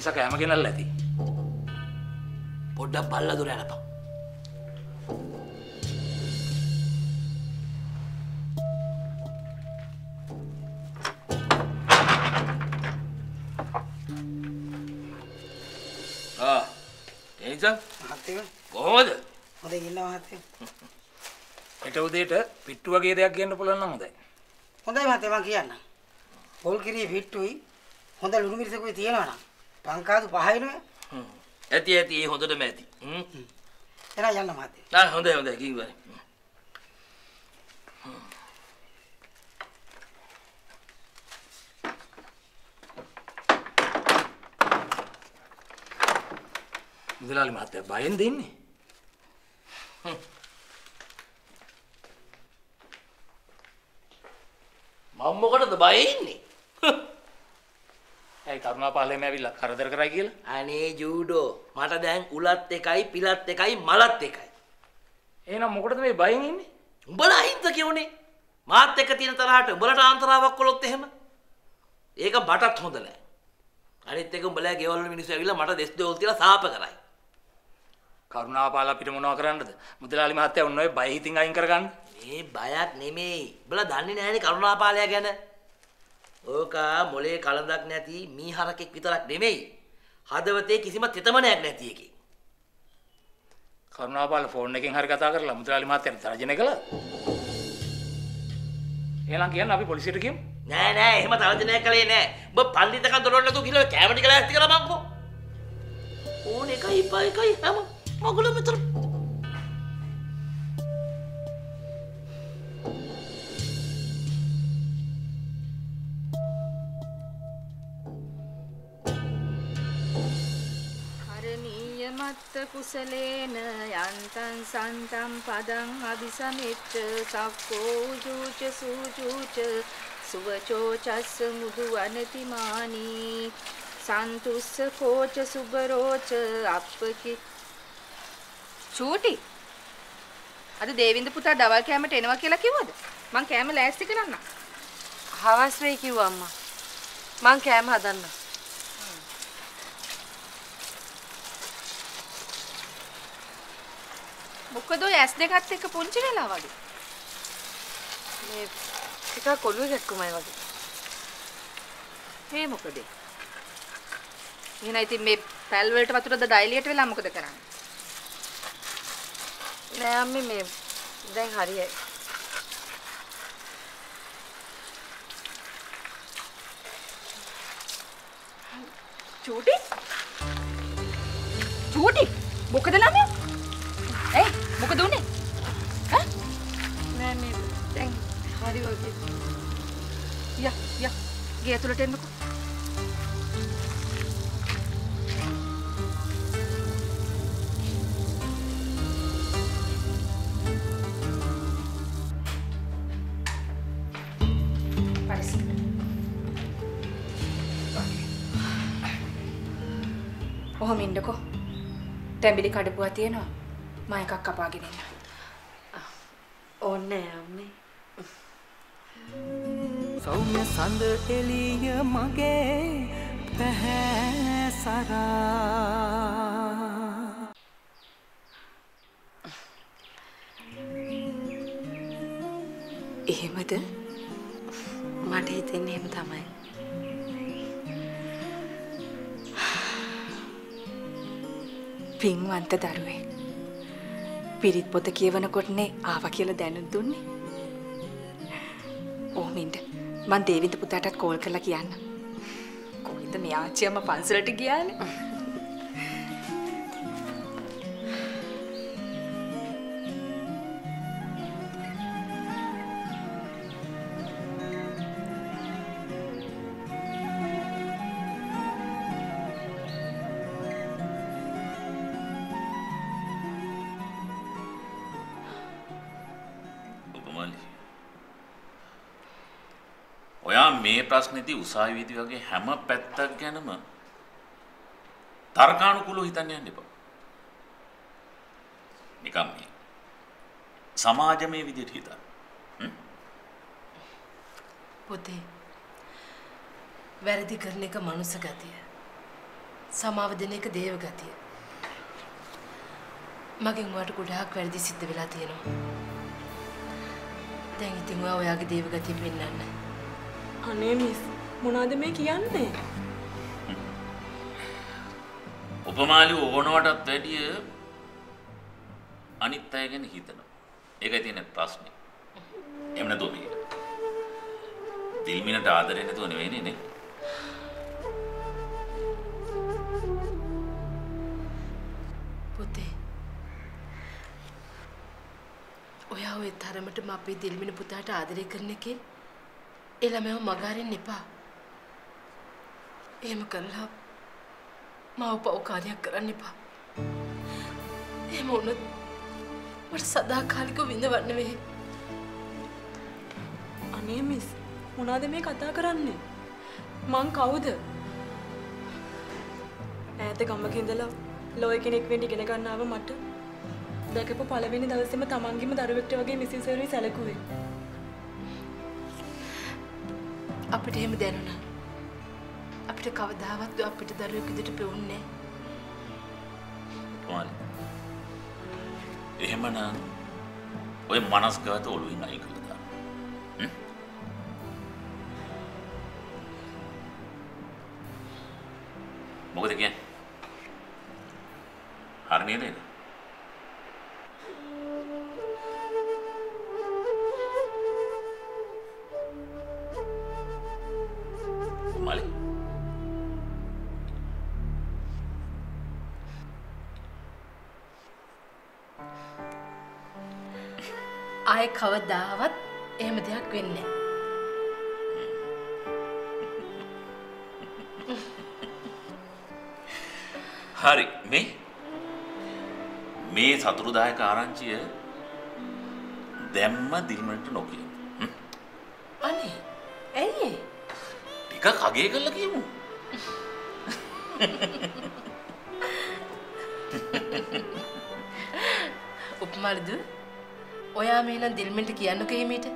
Kayak makin lelati, udah bala tuh apa? Ah, ini kan? Hati kan? Kau ada? Ada gila hati. Itu udah itu, pitu lagi dia kian pulang nang deh. Udah mati bang kian nang. Pol kiri pitu ini, udah lulu miris aku itu nang. Pangkat itu bahaya nih. Eti eti, ini honda deh mati. Enak jangan mati. Nah honda honda gini bari. Udah lama mati, bahaya ini. Mau mau kan itu bahaya ini. Karena paling menarik lah, karena terkait gila. Aneh judo, mata dayang ulat tekai, pilat tekai, malat tekai. Enak mau kerja tapi bayang ini. Balain tak kau nih? Mat tekai tiada terhati, balat antara awak kolot teh mah. Eka batat thonda lah. Aneh tekai balaya gawal minusya gila, mata deshde olti lah saapa kerai. Karena apa lah pira mau nakaran itu, mungkin alim hati orang noy bayi tinggal ingkarkan. Nih bayak nih me, balat dhani nih karena apa lah ya kan? Oka mulai kalandak nanti mihara kek pitarak demei, hadapatnya kisi mat tetaman yang nanti eki. Karena apa? Phone neking hari kata agar lah, mungkin alim hati terjadi negala. Elang kian, nabi polisi dikim? Nah, nah, hemat terjadi negala ini. Bap pandi tekan dorong lalu kilo kaya mati kelas tiga bangku. Oh, nekai, pai, kai, emang mau gula meter. Satta kusalena yantan santam padang abhisametta sakko ujuca sujuca suvaco cassa mudu anatimani santussa koca subaroca appaki Chuti ada Devinda putra dawal kayama tenawa kiyala kiwada man kayama läästi karanna hawas wei kiwwa amma man kayama hadanna මොකද ඔය ඇස් දෙකත් එක්ක පුංචි වෙලා වගේ මේ ටිකක් කොළුවේ ගැක්කුමයි වගේ මේ මොකද එහෙනම් ඉතින් මේ පැල් වලට වතුරද ඩයිලියට වෙලා මොකද කරන්නේ නෑ අම්මේ මේ දැන් හරියයි චූටි චූටි මොකද ළමයා Eh, මොකද උනේ? ඈ? නෑ මේ දැන් හරි වගේ. යා යා ගේ ඇතුළට එන්නකෝ. ඔහොම ඉන්නකෝ. තැඹිලි කඩපුවා තියෙනවා. මම එකක් කපාගෙන ඉන්න. ඕනේ අම්මේ. සෞම්‍ය සඳ එළිය මගේ පහසරා. එහෙමද? මට හිතෙන්නේ එහෙම තමයි. පින්වන්ත දරුවෙක්. පිරිත් පොත කියවනකොටනේ ආවා කියලා දැනුම් දුන්නේ. ඕ මින්ද මං දේවින්ද පුතාටත් කෝල් කරලා කියන්න. කොහෙද මේ ආච්චි අම්මා පන්සලට ගියානේ. මේ ප්‍රශ්නේදී උසාවියේදී වගේ හැම පැත්තක් ගැනම තර්කානුකූලව හිතන්න යන්න එපා. නිකම් මේ සමාජමය විදිහට හිතන්න. හ්ම්. පොතේ වැරදි කරන එක මනුස්ස ගතිය. සමාව දෙන එක දේව ගතිය. මගෙන් වට ගොඩාක් වැරදි සිද්ධ වෙලා තියෙනවා. දැන් ඉතින් ඔයාගේ දේව ගතිය පෙන්නන්න. අනේ මිස් මොනවද මේ කියන්නේ? උපමාලි ඕනවටත් වැඩිය අනිත් අය ගැන හිතනවා. ඒකයි තියෙන ප්‍රශ්නේ. එහෙම නේද ඔබේ? දිල්මිනට ආදරේ නැතුව නෙවෙයිනේ නේ. පුතේ. ඔයා ওই තරමටම අපේ දිල්මින පුතාට ආදරේ කරන එකේ එළම මගාරින් එපා. එහෙම කළා මා උපව කාර්යයක් කරන්න එපා. එහෙම වුණොත් මට සදාකාලික විඳවන්න වෙයි. අනේ මිස් මොනවද මේ කතා කරන්නේ? මං කවුද? ඈත ගම්මක ඉඳලා ලෝය කෙනෙක් වෙන්න ඉගෙන ගන්න ආව මට. දැකපු පළවෙනි දවසේම තමන්ගේම දරුවෙක්ට වගේ මිසින් සර්වි සැලකුවේ. අපිට එහෙම දැනුණා. අපිට කවදාවත් අපිට දරුවෙක් විදිහට පෙවුන්නේ නැහැ. ඔන්න. එහෙමනම් ඔය මනස්ගත ඔළුවෙන් අයින් කරලා දාන්න. හ්ම්. මොකද කියන්නේ? හරිනේ නේද? ආයේ කවදාවත් එහෙම දෙයක් වෙන්නේ නැහැ. හරි මේ මේ සතුරුදායක ආරංචිය දැම්ම දිල්මනට නොකිය. අනේ ඇයි? ටිකක් අගේ කරලා කියමු. උපමාලද ඔයා මේ නම් දිල්මනට කියන්නකෝ ඊමීට.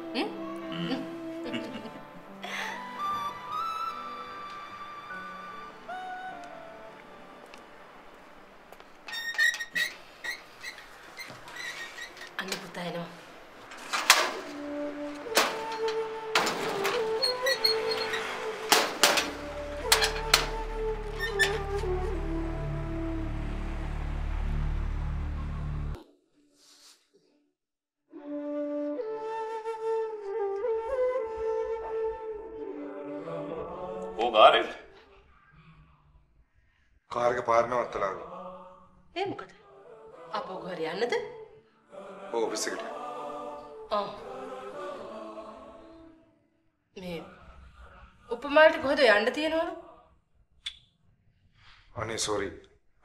Ani sorry,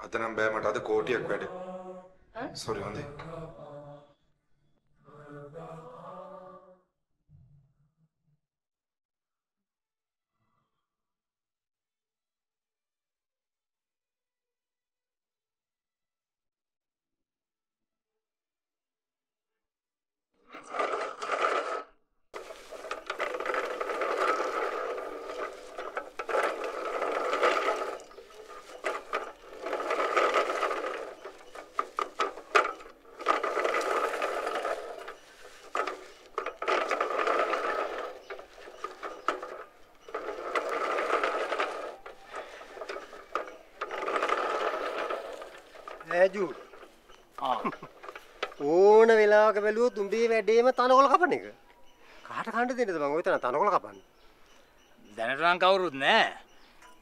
adanam baya mata ada kotiak bade. Sorry mande. ඕන වෙලාවක බැලුවොත් උඹේ වැඩේම තනකොළ කපන එක. කාට කන්න දෙන්නද මං ඔයතන තනකොළ කපන්නේ? දැනට නම් කවුරුත් නැහැ.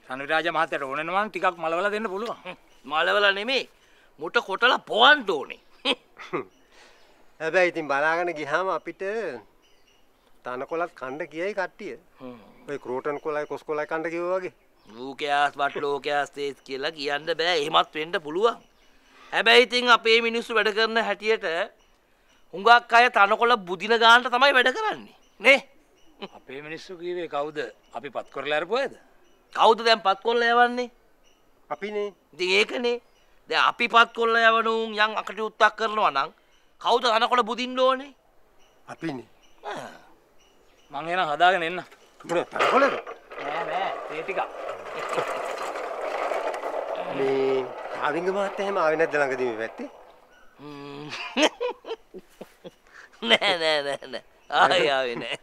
රණවිරාජ මහත්තයාට ඕන නම් ටිකක් මලවලා දෙන්න පුළුවන්. මලවලා නෙමෙයි. මුට කොටලා පොවන්න ඕනේ. හැබැයි ඉතින් බලාගෙන ගියාම අපිට තනකොළත් කන්න කියයි කට්ටිය. ඔය ක්‍රෝටන් කොළයි කොස් කොළයි කන්න කිව්වා වගේ. ලෝකයාස් බට් ලෝකයාස් තේස් කියලා කියන්න බෑ. එහෙමත් වෙන්න පුළුවන්. හැබැයි ඉතින් අපේ මිනිස්සු වැඩ කරන හැටියට හුඟක් අය තනකොළ බුදින ගානට තමයි වැඩ කරන්නේ නේ. අපේ මිනිස්සු කීවේ කවුද? අපි පත් කරලා අරපු අයද? කවුද දැන් පත් කරලා යවන්නේ? අපිනේ. ඉතින් ඒකනේ. දැන් අපි පත් කරලා යවන උන් යම් අකටයුත්තක් කරනවා නම් කවුද තනකොළ බුදින්න ඕනේ? අපිනේ. මං එන හදාගෙන එන්න. මොකද තනකොළද? නෑ නෑ තේ ටික. මේ ආවිංග මහත්තයා එහෙම ආවේ නැද්ද ළඟදී මේ පැත්තේ? නෑ නෑ නෑ නෑ. ආයි ආවේ නෑ.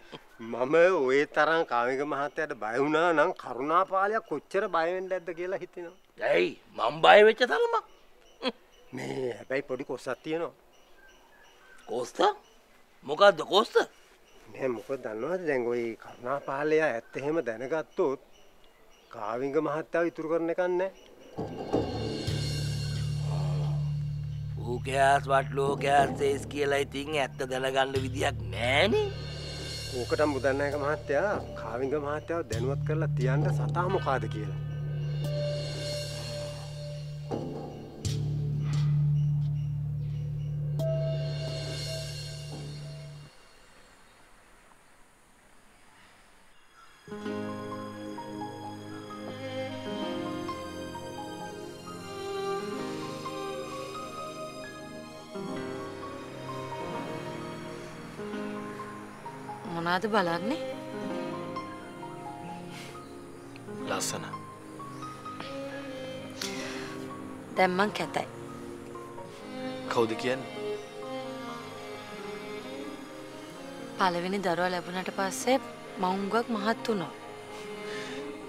මම ওই තරම් කාවිංග මහත්තයාට බය වුණා නම් කරුණාපාලයා කොච්චර බය වෙන්නේ නැද්ද කියලා හිතෙනවා. ඇයි? මම බය වෙච්ච තරමක්. මේ හැබැයි පොඩි කොස්සක් තියෙනවා. කොස්ස? මොකද්ද කොස්ස? නෑ මොකද දන්නවද දැන් ওই කරුණාපාලයා ඇත්ත එහෙම දැනගත්තොත් කාවිංග මහත්තයා ඉතුරු කරන එකක් නෑ. ලෝකයාස් වට ලෝකයාස් තේස් කියලා ඉතින් ඇත්ත දැනගන්න විදියක් නෑනේ. ඕකටම බුදන්නායක මහත්තයා කාවිංග මහත්තයාව දැනුවත් කරලා තියන්න සතා මොකාද කියලා. Ada balar nih, lasana. Teman kata, kau dikian? Palavini daru ala bunata passe maunggak mahatuna.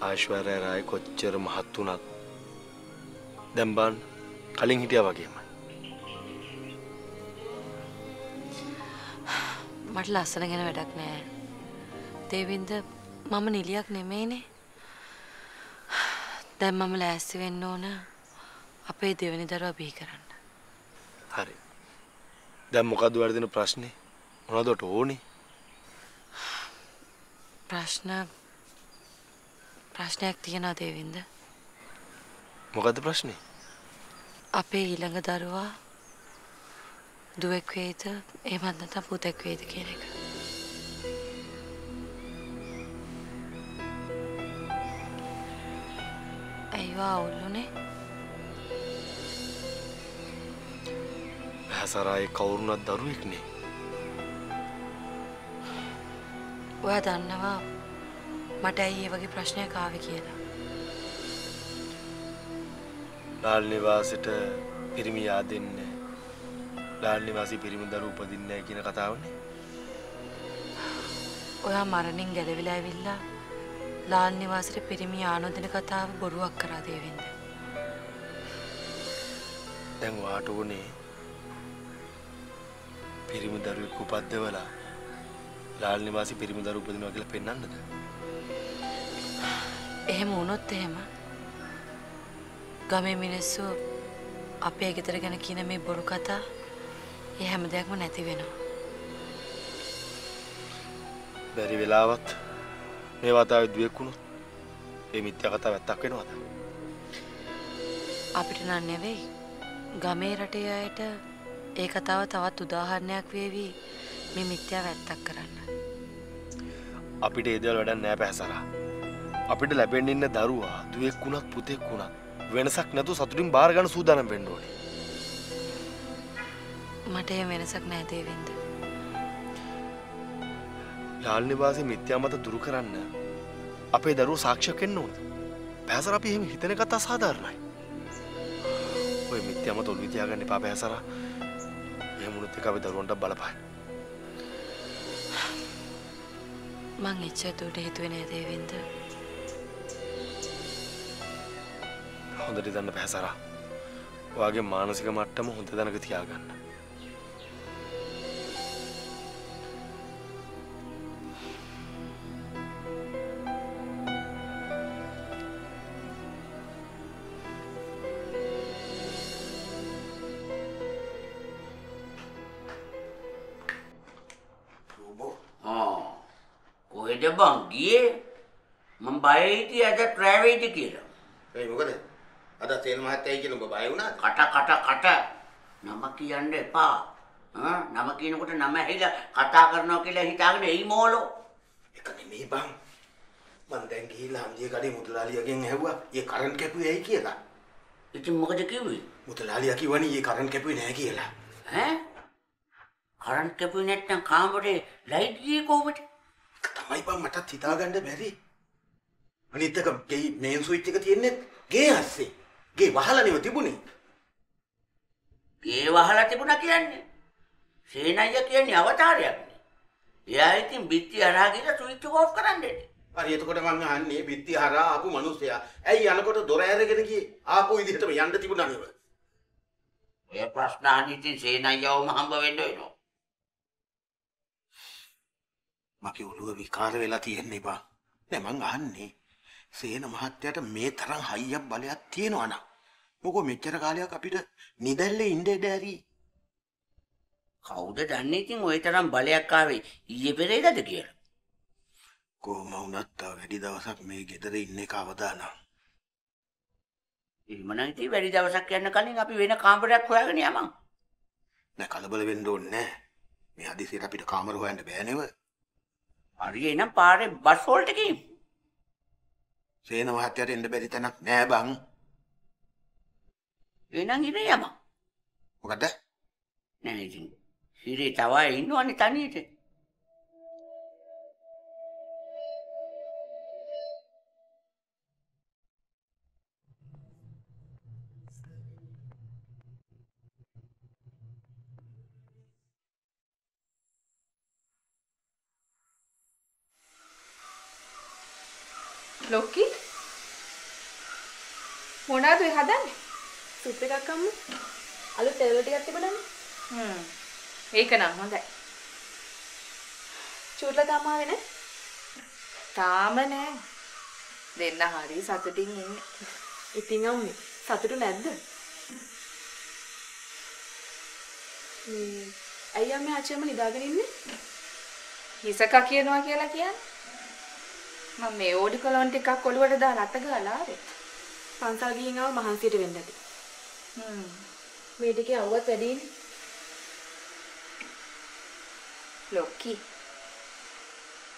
Aishwarya Rai kocher mahatuna. Demban kaling hitia bagaimana? මට ලස්සන ගැන වැඩක් නෑ. දෙවින්ද මම නිලියක් නෙමෙයිනේ. දැන් මම ලෑස්ති වෙන්න ඕන අපේ දෙවෙනි දරුවා බිහි කරන්න. හරි. දැන් මොකද්ද වර්ධින ප්‍රශ්නේ? මොනවද ඕනේ? ප්‍රශ්න ප්‍රශ්නයක් තියෙනවා දෙවින්ද. මොකද්ද ප්‍රශ්නේ? අපේ ඊළඟ දරුවා දුවෙක් වේද එහෙමත් නැත්නම් පුතෙක් වේද කියන එක. අයිවා ඔළුනේ. පහසරායි කවුරුණත් දරුවෙක් නේ. ඔයා දන්නවා මට ඇයි මේ වගේ ප්‍රශ්නයක් ආවේ කියලා. ලාල් නිවාසෙට පිරිමියා දෙන්නේ ලාල් නිවාසී පිරිමි දරුවෝ උපදින්නේ නැහැ කියන කතාවනේ. ඔයා මරණින් ගැලවිලා ඇවිල්ලා ලාල් නිවාසෙට පිරිමියා නොදෙන කතාව බොරුවක් කරා දේවින්ද. දැන් ඔයාට උනේ පිරිමි දරුවෙක් උපද්දවලා ලාල් නිවාසී පිරිමි දරුවෝ උපදිනවා කියලා පෙන්නන්නද? එහෙම වුණොත් එහෙම ගමේ මිනිස්සු අපේ ගෙදර ගැන කියන මේ බොරු කතා ඒ හැම දෙයක්ම නැති වෙනවා. බැරි වෙලාවත් මේ වතාවේ දුවෙක් වුණොත් ඒ මිත්‍යා කතාව ඇත්තක් වෙනවද? අපිට නම් නෙවෙයි. ගමේ රටේ අයට ඒ කතාව තවත් උදාහරණයක් වේවි මේ මිත්‍යාව ඇත්තක් කරන්න. අපිට ඒ දේවල් වැඩක් නෑ පහසරා. අපිට ලැබෙන්න ඉන්න දරුවා දුවෙක් වුණත් පුතෙක් වුණත් වෙනසක් නැතුව සතුටින් බාර ගන්න සූදානම් වෙන්න ඕනේ. මට ඒ වෙනසක් නැහැ දේවින්ද. ලාල් නිවාසයේ මිත්‍යා මත දුරු කරන්න අපේ දරුවෝ සාක්ෂියක් වෙන්න ඕනේ. පහසර අපි එහෙම හිතන කතා සාධාරණයි. ඔය මිත්‍යා මත ඔළුවේ තියාගන්න එපා පහසර. එහෙම වුණොත් ඒක අපේ දරුවන්ට බලපායි. මං එච්චර දුරට හිතුවේ නෑ දේවින්ද. හොඳට දන්න පහසරා. ඔයාගේ මානසික මට්ටම හොඳ දැනක තියාගන්න. ආ. කොහෙද බං ගියේ? මම බය හිටියේ අද ට්‍රැවෙයිද කියලා. ඒ මොකද? Ada sel mahatya කියන ඔබ බය වුණාද? කට කට කට නම කියන්න එපා. ආ නම කියනකොට නම ඇහිලා කතා කරනවා කියලා හිතාගෙන එයි මෝලෝ. ඒක නෙමෙයි බං. මං දැන් ගිහිල්ලා හම්දියේ කඩේ මුදලාලියගෙන් ඇහුවා. "ඒ කරන්ට් කැපුවේ ඇයි" කියලා. ඉතින් මොකද කිව්වේ? මුදලාලියා කිව්වනේ "ඒ කරන්ට් කැපුවේ නැහැ" කියලා. ඈ? කරන්ට් කැපුවේ නැත්නම් කාමරේ ලයිට් ගියේ කොහොමද? තමයි බං මටත් හිතාගන්න බැරි. අනිත් එක ගේ මේන් ස්විච් එක තියෙන්නේ ගේ ඇස්සේ. ගේ වහලා නෙවෙයි තිබුණේ. ගේ වහලා තිබුණා කියන්නේ සේනයිය කියන්නේ අවතාරයක්නේ. එයා ඉතින් බිත්ති හරහා ගිහලා ස්විච් එක ඔෆ් කරන්න දෙන්නේ. හරි එතකොට මම අහන්නේ බිත්ති හරහා ආපු මිනිස්සයා ඇයි යනකොට දොර ඇරගෙන ගියේ? ආපු විදිහටම යන්න තිබුණා නේද? ඔය ප්‍රශ්න අහන්නේ ඉතින් සේනයියවම හම්බ වෙන්න වෙනවා. මගේ ඔළුව විකාර වෙලා තියෙන්නේ බා. නෑ මං අහන්නේ සේන මහත්තයාට මේ තරම් හයියක් බලයක් තියෙනවා නම් මොකෝ මෙච්චර කාලයක් අපිට නිදැල්ලේ ඉඳේ දැරි කවුද දන්නේ ඉතින් ওই තරම් බලයක් ආවේ ඊයේ පෙරේදද කියලා කොහොම වුණත් තව වැඩි දවසක් මේ ගෙදර ඉන්න එක අවදානම් එහෙමනම් ඉතින් වැඩි දවසක් යන්න කලින් අපි වෙන කාමරයක් හොයාගෙන යමු නෑ කලබල වෙන්න ඕනේ නෑ මේ හදිසියට අපිට කාමර හොයන්න බෑ නේද හරි එහෙනම් පාරේ බස් හෝල්ට් එකේ සේන මහත්තයාට එන්න බැරි තැනක් නෑ බං. එහෙනම් ඉරේ යමු. මොකද? නෑ ඉතින්. ඉරේ තවයි ඉන්නවනේ තනියට. ලොකි මොනවද ඔය හදන්නේ? සුප් එකක් අම්ම. අලුත් තෙල් ටිකක් තිබුණානේ. හ්ම්. ඒක නම් හොඳයි. චූට්ලා තාම ආවේ නෑ? තාම නෑ. දෙන්න හරි සතුටින් ඉන්නේ. ඉතින් අම්මේ සතුටු නැද්ද? මේ අයියා මේ ආච්චිම නිදාගෙන ඉන්නේ. හිසක කියනවා කියලා කියන්නේ. මම මේ ඕඩි කොලොන් ටිකක් ඔළුවට දාලා අත ගාලා ආවේ. පන්සල් ගිහින් ආව මහන්සියට වෙන්න ඇති. හ්ම්. මේ ටිකේ අවුවත් වැඩිනේ. Loki.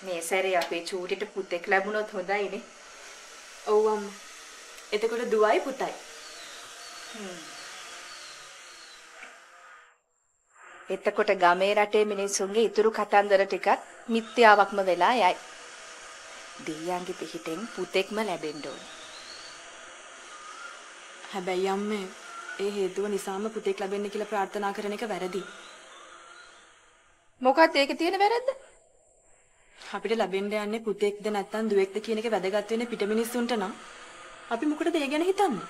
Mesare ape chudita putek labunoth hondai ne. Ow amma. Etekota duwai putai. එතකොට ගමේ රටේ මිනිසුන්ගේ ඉතුරු කතන්දර ටිකත් මිත්‍යාවක්ම වෙලා යයි. දෙයියන්ගේ පිටින් පුතෙක්ම ලැබෙන්න ඕනේ. හැබැයි අම්මේ ඒ හේතුව නිසාම පුතෙක් ලැබෙන්න කියලා ප්‍රාර්ථනා කරන එක වැරදි. මොකක්ද ඒකේ තියෙන වැරද්ද? අපිට ලැබෙන්න යන්නේ පුතෙක්ද නැත්නම් දුවෙක්ද කියන එක වැදගත් වෙන්නේ පිට මිනිස්සුන්ට නම්. අපි මොකටද ඒ ගැන හිතන්නේ?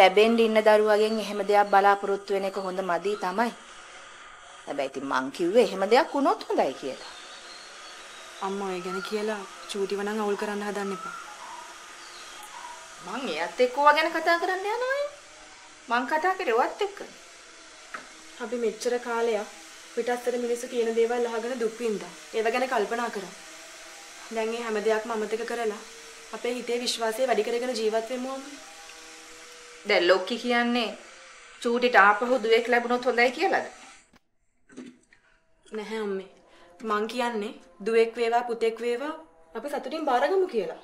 ලැබෙන්න ඉන්න දරුවගෙන් එහෙම දෙයක් බලාපොරොත්තු වෙන එක හොඳ මදි තමයි. හැබැයි ඉතින් මං කිව්වේ එහෙම දෙයක් වුණොත් හොඳයි කියලා. අම්මා ඒ ගැන කියලා චූටිව නම් අවුල් කරන්න හදන්න එපා. මං එයාත් එක්කව ගැන කතා කරන්න යනවා. මං කතා කරේ ඔයත් එක්ක. අපි මෙච්චර කාලයක් පිටස්තර මිනිස්සු කියන දේවල් අහගෙන දුක් විඳා. ඒව ගැන කල්පනා කරා. දැන් මේ හැම දෙයක්ම අමතක කරලා අපේ හිතේ විශ්වාසය වැඩි කරගෙන ජීවත් වෙමු අම්මා. දැන් ලොක්කි කියන්නේ චූටිට ආපහු දුවෙක් ලැබුණොත් හොඳයි කියලාද? නැහැ අම්මේ. මං කියන්නේ දුවෙක් වේවා පුතෙක් වේවා අපි සතුටින් බාරගමු කියලා.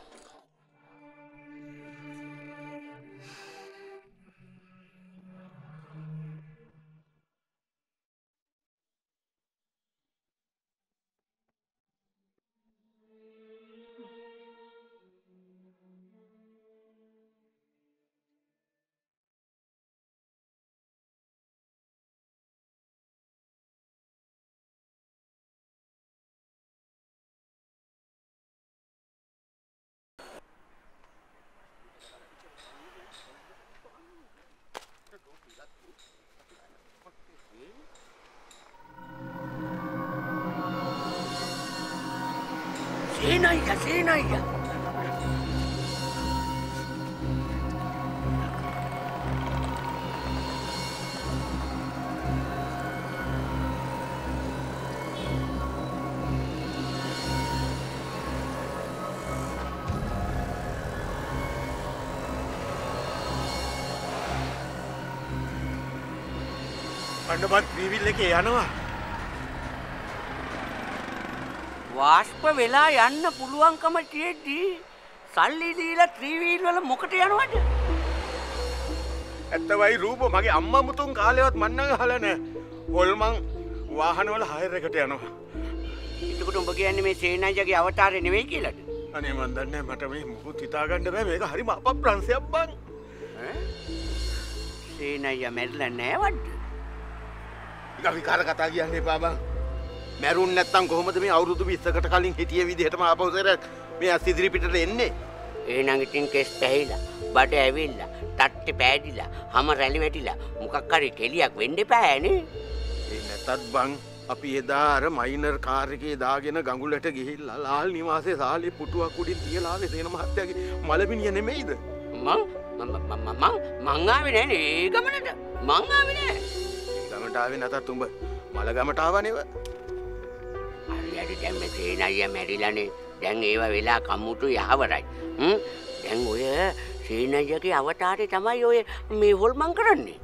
Senaya, senaya. Pandabat Vivi lagi ya, nama? වාෂ්ප වෙලා යන්න පුළුවන්කම තියෙද්දී සල්ලි දීලා ත්‍රිවිල් වල මොකට යනවද? ඇත්තමයි රූප මගේ අම්මා මුතුන් කාලේවත් මන් නම් අහලා නැහැ. හොල්මන් වාහන වල හයර් එකට යනවා. ඒකට උඹ කියන්නේ මේ සේනායිගේ අවතාරය නෙවෙයි කියලාද? අනේ මන් දන්නේ මට මේ මුකුත් හිතාගන්න බෑ මේක හරිම අපප්‍රංශයක් බං. ඈ? සේනායියා මැරිලා නැහැ වඩ. ඉතින් විකාර කතා කියන්නේ එපා බං. මැරුන් නැත්තම් කොහොමද මේ අවුරුදු විස්සකට කලින් හිටිය විදිහටම ආපහු සරයක් මේ ඇස් ඉදිරි පිටට එන්නේ? එහෙනම් ඉතින් කෙස් පැහිලා, බඩ ඇවිල්ලා, තට්ටි පෑදිලා, හැම රැලි වැටිලා මොකක් හරි කෙලියක් වෙන්න එපා ඈනේ. ඒ නැත්තත් බං අපි එදා අර මයිනර් කාර් එකේ දාගෙන ගඟුලට ගිහිල්ලා ලාල් නිවාසේ සාලේ පුටුවක් උඩින් තියලා ආවේ සේන මහත්තයාගේ මලමිනිය නෙමෙයිද? මං මං මං මං ආවේ නෑනේ ඒ ගමනට. මං ආවේ නෑ. ඒ ගමනට ආවේ නැතත් උඹ මල ගමට ආවා නේද? හරියට දැන් මේ සේනායියා මැරිලානේ. දැන් ඒව වෙලා කම්මුතු යහවරයි. හ්ම්. දැන් ඔය සේනායියාගේ අවතාරේ තමයි ඔය මේ හොල්මන් කරන්නේ.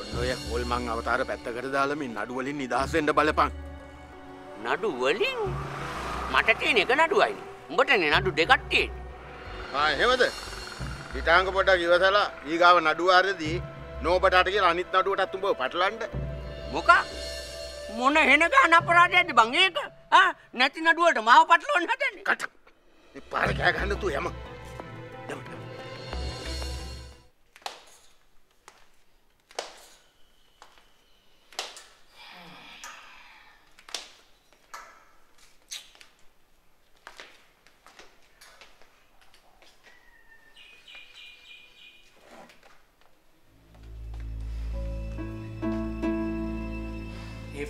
ඔන්න ඔය හොල්මන් අවතාර පැත්තකට දාලා මේ නඩු වලින් නිදහස් වෙන්න බලපන්. නඩු වලින්? මට තියෙන එක නඩුවයි. උඹටනේ නඩු දෙකක් තියෙන්නේ. ආ එහෙමද? පිටාංග පොඩක් ඉවසලා ඊගාව නඩුව ආරදී නෝබටාට කියලා අනිත් නඩුවටත් උඹව පටලන්න. මොකක්? මොන හෙනගාන අපරාධයක්ද බං ඒක? ආ නැති නඩුවට මාව පටලවන්න හදන්නේ. කට. මේ පාර කෑ ගන්න තු යම.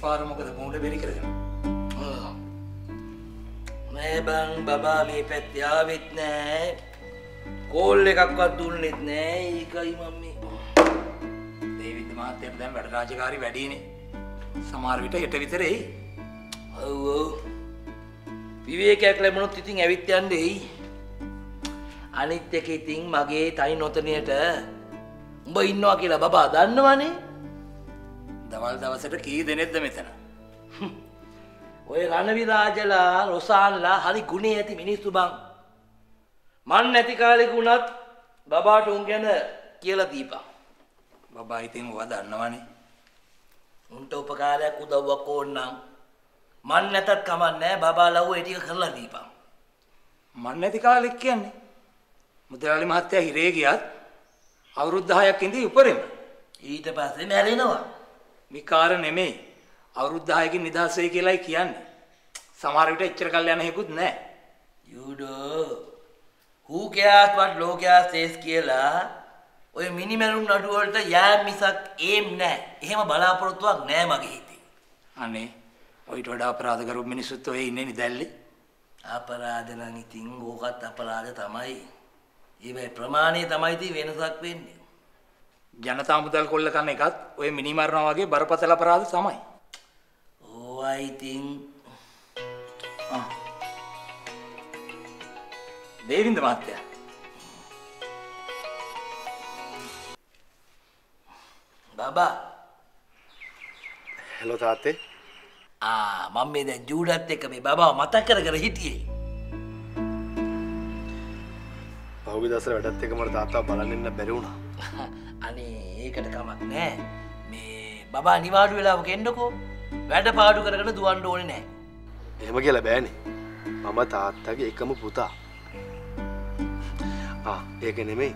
මොකද මොකද බෙරි කරගෙන මේ බං බබා මේ පැත්තේ ආවෙත් නෑ කෝල් එකක්වත් දුන්නෙත් නෑ ඒකයි මම්මේ දේවිත් මහත්තයාට දැන් වැඩ රාජකාරි වැඩිනේ සමහර විට හෙට විතර එයි ඔව් ඔව් විවේකයක් ලැබුණොත් ඉතින් ඇවිත් යන්න එයි අනිත් එක ඉතින් මගේ තයි නොතනියට උඹ ඉන්නවා කියලා බබා දන්නවනේ දවල් දවසට කී දෙනෙක්ද මෙතන ඔය රණවිරාජලා රොසාන්ලා හරි ගුණේ ඇති මිනිස්සු බං. මන් නැති කාලෙක උනත් බබාට උන් ගැන කියලා දීපන්. බබා හිතෙන් ඔයා දන්නවනේ. උන්ට උපකාරයක් උදව්වක් ඕන නම් මන් නැතත් කමක් නැහැ බබා ලව්ව ඒ ටික කරලා දීපන්. මන් නැති කාලෙක කියන්නේ මුදලාලි මහත්තයා හිරේ ගියත් අවුරුදු දහයක් ඉඳි උපරෙම ඊට පස්සේ මැරෙනවා. විකාර නෙමෙයි. අවුරුදු දහයකින් නිදහස් වෙයි කියලායි කියන්නේ. සමහර විට එච්චර කල් යන හේකුත් නැහැ. යුඩෝ who cares what ලෝකයා says කියලා ඔය මිනිමරුන් නඩුව වලට යෑම මිසක් ඒම් නැහැ. එහෙම බලාපොරොත්තුවක් නැහැ මගේ හිතේ. අනේ ඔයිට වඩා අපරාධ කරු මිනිස්සුත් ඔය ඉන්නේ නිදැල්ලේ. අපරාධ නම් ඉතින් ඕකත් අපරාධ තමයි. ඒවයි ප්‍රමාණය තමයි ති වෙනසක් වෙන්නේ. ජනතා මුදල් කොල්ල කන එකත් ඔය මිනිමරනවා වගේ බරපතල අපරාධ තමයි. දේවින්ද මහත්තයා බබා හෙලෝ තාත්තේ ආ මම මේ දැන් ජූඩත් එක්ක මේ බබාව මතක් කර කර හිටියේ පහුගිය දවසට වැඩත් එක්ක මට තාත්තාව බලන්න ඉන්න බැරි වුණා අනේ ඒකට කමක් නෑ මේ බබා නිවාඩු වෙලාවක එන්නකෝ වැඩ පාඩු කරගෙන දුවන්න ඕනේ නැහැ. එහෙම කියලා බෑනේ. මම තාත්තගේ එකම පුතා. ආ ඒක නෙමෙයි.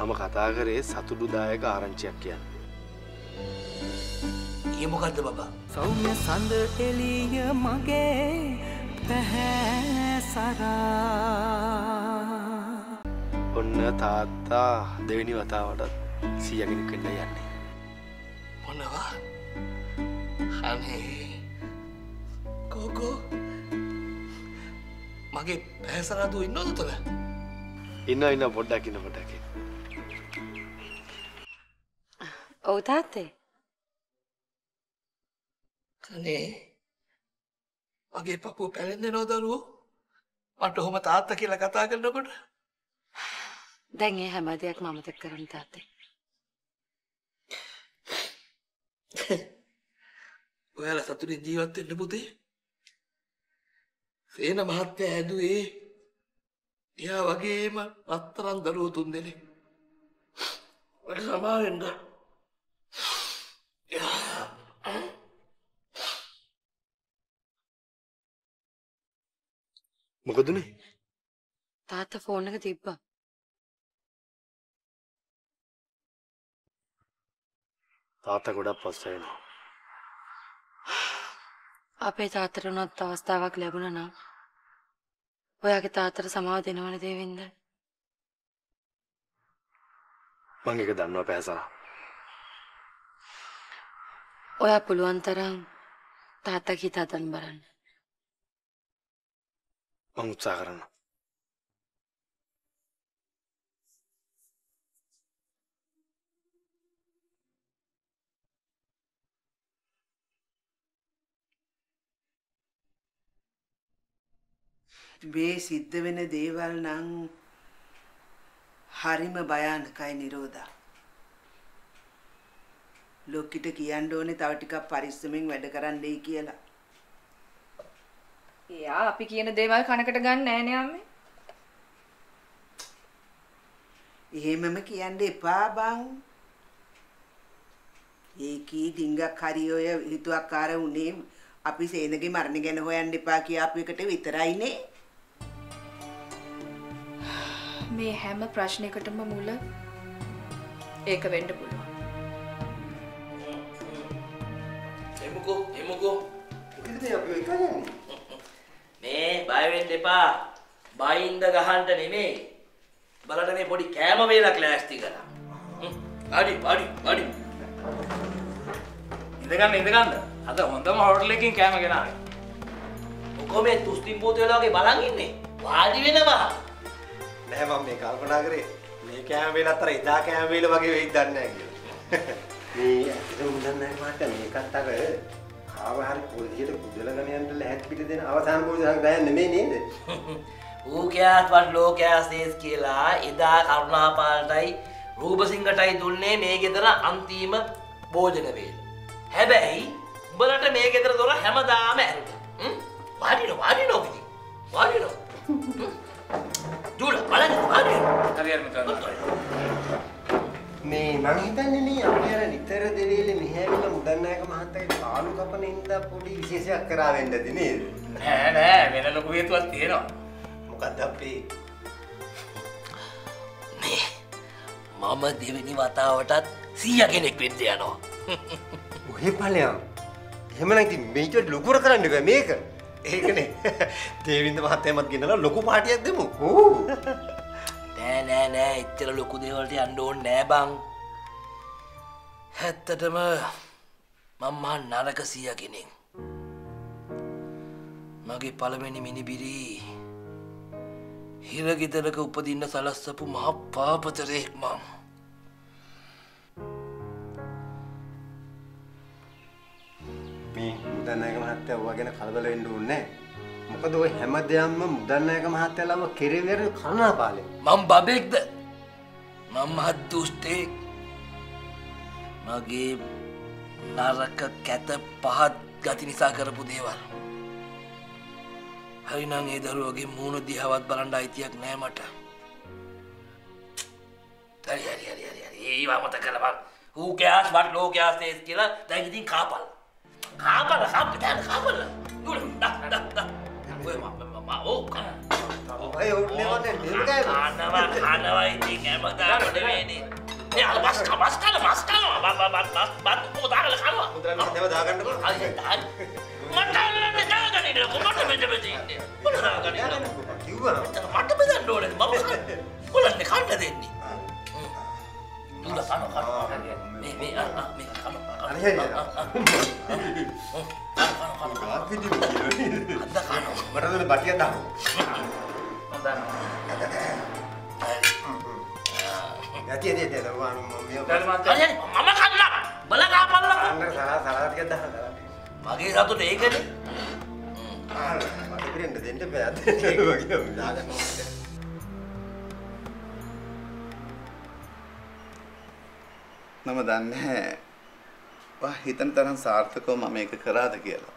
මම කතා කරේ සතුටුදායක ආරංචියක් කියන්නේ. ඒ මොකද්ද බබා? සෞම්‍ය සඳ එළිය මගේ පහසරා. ඔන්න තාත්තා දෙවෙනි වතාවටත් සීයා කෙනෙක් වෙන්න යන්නේ. මොනවා? අනේ කෝකෝ මගේ පහසරා දු ඉන්නවද උතල? ඉන්න ඉන්න පොඩ්ඩක් ඉන්න පොඩ්ඩක්. ඔව් තාත්තේ. අනේ මගේ පපුව පැලෙන්නේනෝ දරුවෝ? මට ඔහොම තාත්තා කියලා කතා කරනකොට. දැන් ඒ හැම දෙයක් මම මතක කරගන්න තාත්තේ. ඔයාලා සතුටින් ජීවත් වෙන්න පුතේ. සේන මහත්තයා හැදුවේ එයා වගේම අත්තරන් දරුවෝ තුන්දෙනෙක්. ඔයාලා සමාවෙන්න. මොකදුනේ? තාත්තා ෆෝන් එක තිබ්බා. තාත්තා ගොඩක් පස්සේ එනවා. අපේ තාත්තට උනත් අවස්ථාවක් ලැබුණා නම් ඔයාගේ තාත්තට සමාව දෙනවනේ දේවින්ද මම ඒක දන්නවා පහසරා ඔයා පුළුවන් තරම් තාත්තා කී තාතන් බලන්න මම උත්සාහ කරනවා මේ සිද්ධ වෙන දේවල් නම් හරිම භයානකයි නිරෝධා. ලෝකිට කියන්න ඕනේ තව ටිකක් පරිස්සමෙන් වැඩ කරන්නයි කියලා. එයා අපි කියන දේවල් කනකට ගන්න නෑ නේ අම්මේ. එහෙමම කියන්න එපා බං. ඒකී ඩිංගක් හරි ඔය හිතුවක්කාර උනේ අපි සේනගේ මරණ ගැන හොයන්න එපා කියාපු එකට විතරයි නේ. මේ හැම ප්‍රශ්නයකටම මුල ඒක වෙන්න පුළුවන්. එමුකෝ එමුකෝ. මොකද අපි එකයි යන්නේ. මේ බය වෙන්න එපා. බයින්ද ගහන්න නෙමෙයි. බලන්න මේ පොඩි කෑම වේලක් ලෑස්ති කරා. අඩි අඩි අඩි. ඉඳගන්න ඉඳගන්න. අද හොඳම හෝටල් එකකින් කෑම ගෙනාවේ. ඔකෝ මේ තුස්තිම් පොතේලාගේ බලන් ඉන්නේ. වාඩි වෙනවා. නැහැ මම මේ කල්පනා කරේ මේ කෑම වේල අතර ඉදා කෑම වේල වගේ වෙයි දන්නේ නැහැ කියලා. මේ හොඳ නැහැ මාට මේකත් අර ආවහරි පොඩියට කුදලගෙන යන්න ලැහැත් පිට දෙන අවසාන භෝජනයක් ගන්න නෙමෙයි නේද? ඌ කියත් වත් ලෝකයා සේස් කියලා ඉදා කරුණාපාලටයි රූපසිංහටයි දුන්නේ මේ ගෙදර අන්තිම භෝජන වේල. හැබැයි බලට මේ ගෙදර දොර හැමදාම ඇරිලා. හ්ම්. වාඩිනෝ වාඩිනෝ කිදි. වාඩිනෝ. දුර බලන්න වාඩිනෝ. හරියට මතකයි. මේ මං හිතන්නේ නේ අපි අර නිතර දෙවිලි මෙහෙවිල මුදන්නායක මහත්තයාගේ පාළු කපන ඉඳලා පොඩි විශේෂයක් කරා වෙන්නද නේද? නෑ නෑ වෙන ලොකු හේතුවක් තියෙනවා. මොකද්ද අපේ මේ මම දෙවෙනි වතාවටත් සීයා කෙනෙක් වෙන්න යනවා. ඔහේ ඵලයන්. එහෙමනම් ඉතින් මේකට ලොකුර කරන්න බෑ මේක. ඒකනේ. දේවින්ද මහත්තයාමත් ගෙනලා ලොකු පාටියක් දෙමු. ඕ. නෑ නෑ නෑ ඉතල ලොකු දේවල්ට යන්න ඕනේ නෑ බං. හැත්තටම මම මහා නරක සීයා කෙනෙක්. මගේ පළවෙනි මිනිබිරි හිරගෙදරක උපදින්න සලස්සපු මහා පාපතරෙක් මම. මේ මුදන්නායක මහත්තයා ඔයා ගැන කලබල වෙන්න ඕනේ නැහැ. මොකද ඔය හැමදේම මුදන්නායක මහත්තයාලම කෙරෙවර කනපාලේ. මම බබෙක්ද? මම මහ දුෂ්ටෙක්. මගේ නරක කැත පහත් ගති නිසා කරපු දේවල්. hari nang e daruwage muuna dihawat balanda aithiyak naha mata hari hari hari hari hari eewa mata kala bal who cares what low cares says kiyala dan ithin kaapal kaapal kaapal kaapal dul dak dak dak oy mama mama oh oy lewane nirgai anawa anawa ithin emada deveni e al bas ka bas ka bas ka bas bas bas bas ko dagala kala mudranna dewa daganna ko hari hari mata alana Komanda beda beda ini, mana nak ni? Juga. Jangan mata beda dulu, mabuk kan? Bukan ni kanda deh ni. Dulu kanu kanu. Ni ni ah ah ni kanu kanu. Ada kanu kanu. Apa ini? Ada kanu. Mana tu bagian tahu? Ada. Jadi dia dia tu orang mami. Ada ni mama kanu lah. Belak apa lah? Anda salah salah dia dah. Bagi satu deh kan? Ah, aku beri anda denda berat. Nama dannya, wah hitam terang sarat ko mama ikut kerada kira.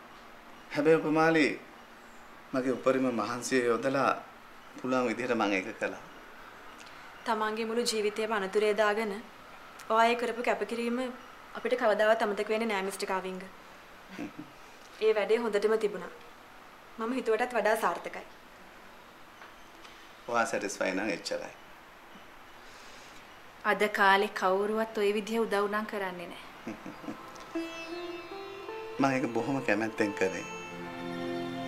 Habis pemali, makai upari mama hansi yodala pulang itu ramang ikut kala. Tamangi mulu jiwitnya mana tu reda aga na? Oh ayek kerapu kapakirimu, apitnya khabar dawa tamat kweni namistik awing. Eh, wede honda tema tibu na. මම හිතුවටත් වඩා සාර්ථකයි. ඔයා satisfy නම් එච්චරයි. අද කාලේ කවුරුවත් ওই විදිහේ උදව් නම් කරන්නේ නැහැ. මම ඒක බොහොම කැමැත්තෙන් කරේ.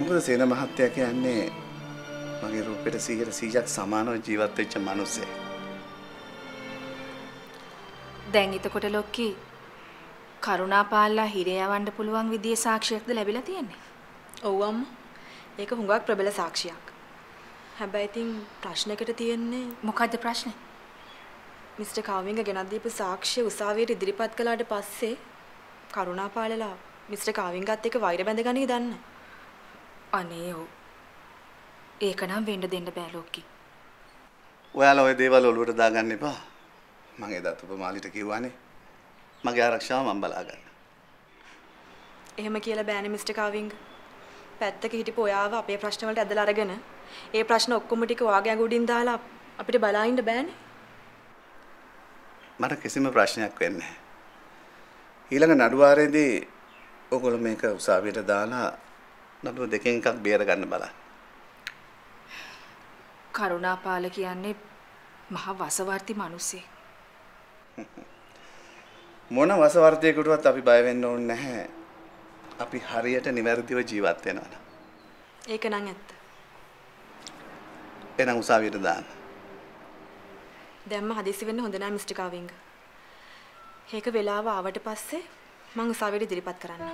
මොකද සේන මහත්තයා කියන්නේ මගේ රූපෙට සීයට සීයක් සමානව ජීවත් වෙච්ච මිනිස්සෙක්. දැන් ඊටකොට ලොක්කී කරුණාපාලලා හිරේ යවන්න පුළුවන් විදිහේ සාක්ෂියක්ද ලැබිලා තියෙන්නේ. ඔව් අම්මා. ඒක හුඟක් ප්‍රබල සාක්ෂියක්. හැබැයි තින් ප්‍රශ්නයකට තියෙන්නේ මොකද්ද ප්‍රශ්නේ? මිස්ටර් කාවින්ග ගෙනත් දීපු සාක්ෂිය උසාවියට ඉදිරිපත් කළාට පස්සේ කරුණාපාලලා මිස්ටර් කාවින්ගත් එක්ක වෛර බැඳගන්නේ දන්න. අනේ ඔව්. ඒක නම් වෙන්න දෙන්න බෑ ලොක්කි. ඔයාලා ওই දේවල් ඔලුවට දාගන්න එපා. මම එදත් ඔබ මාලිට කිව්වානේ. මගේ ආරක්ෂාව මම බලාගන්න. එහෙම කියලා බෑනේ මිස්ටර් කාවින්ග. පැත්තක හිටපු ඔයාව අපේ ප්‍රශ්න වලට ඇදලා අරගෙන ඒ ප්‍රශ්න ඔක්කොම ටික ඔයාගේ අඟ උඩින් දාලා අපිට බලා ඉන්න බෑනේ. මට කිසිම ප්‍රශ්නයක් වෙන්නේ නැහැ. ඊළඟ නඩුවාරයේදී ඔයගොල්ලෝ මේක උසාවියට දාලා නඩුව දෙකෙන් එකක් බේර ගන්න බලන්න. කරුණාපාල කියන්නේ මහා වසවර්ති මිනිස්සෙක්. මොන වසවර්තියෙකුටවත් අපි බය වෙන්න ඕනේ නැහැ. අපි හරියට නිවැරදිව ජීවත් වෙනවා නම්. ඒක නම් ඇත්ත. එහෙනම් උසාවියට දාන්න. දැම්ම හදිසි වෙන්න හොඳ නෑ මිස්ටර් කාවින්ග. මේක වෙලාව ආවට පස්සේ මං උසාවියට ඉදිරිපත් කරන්න.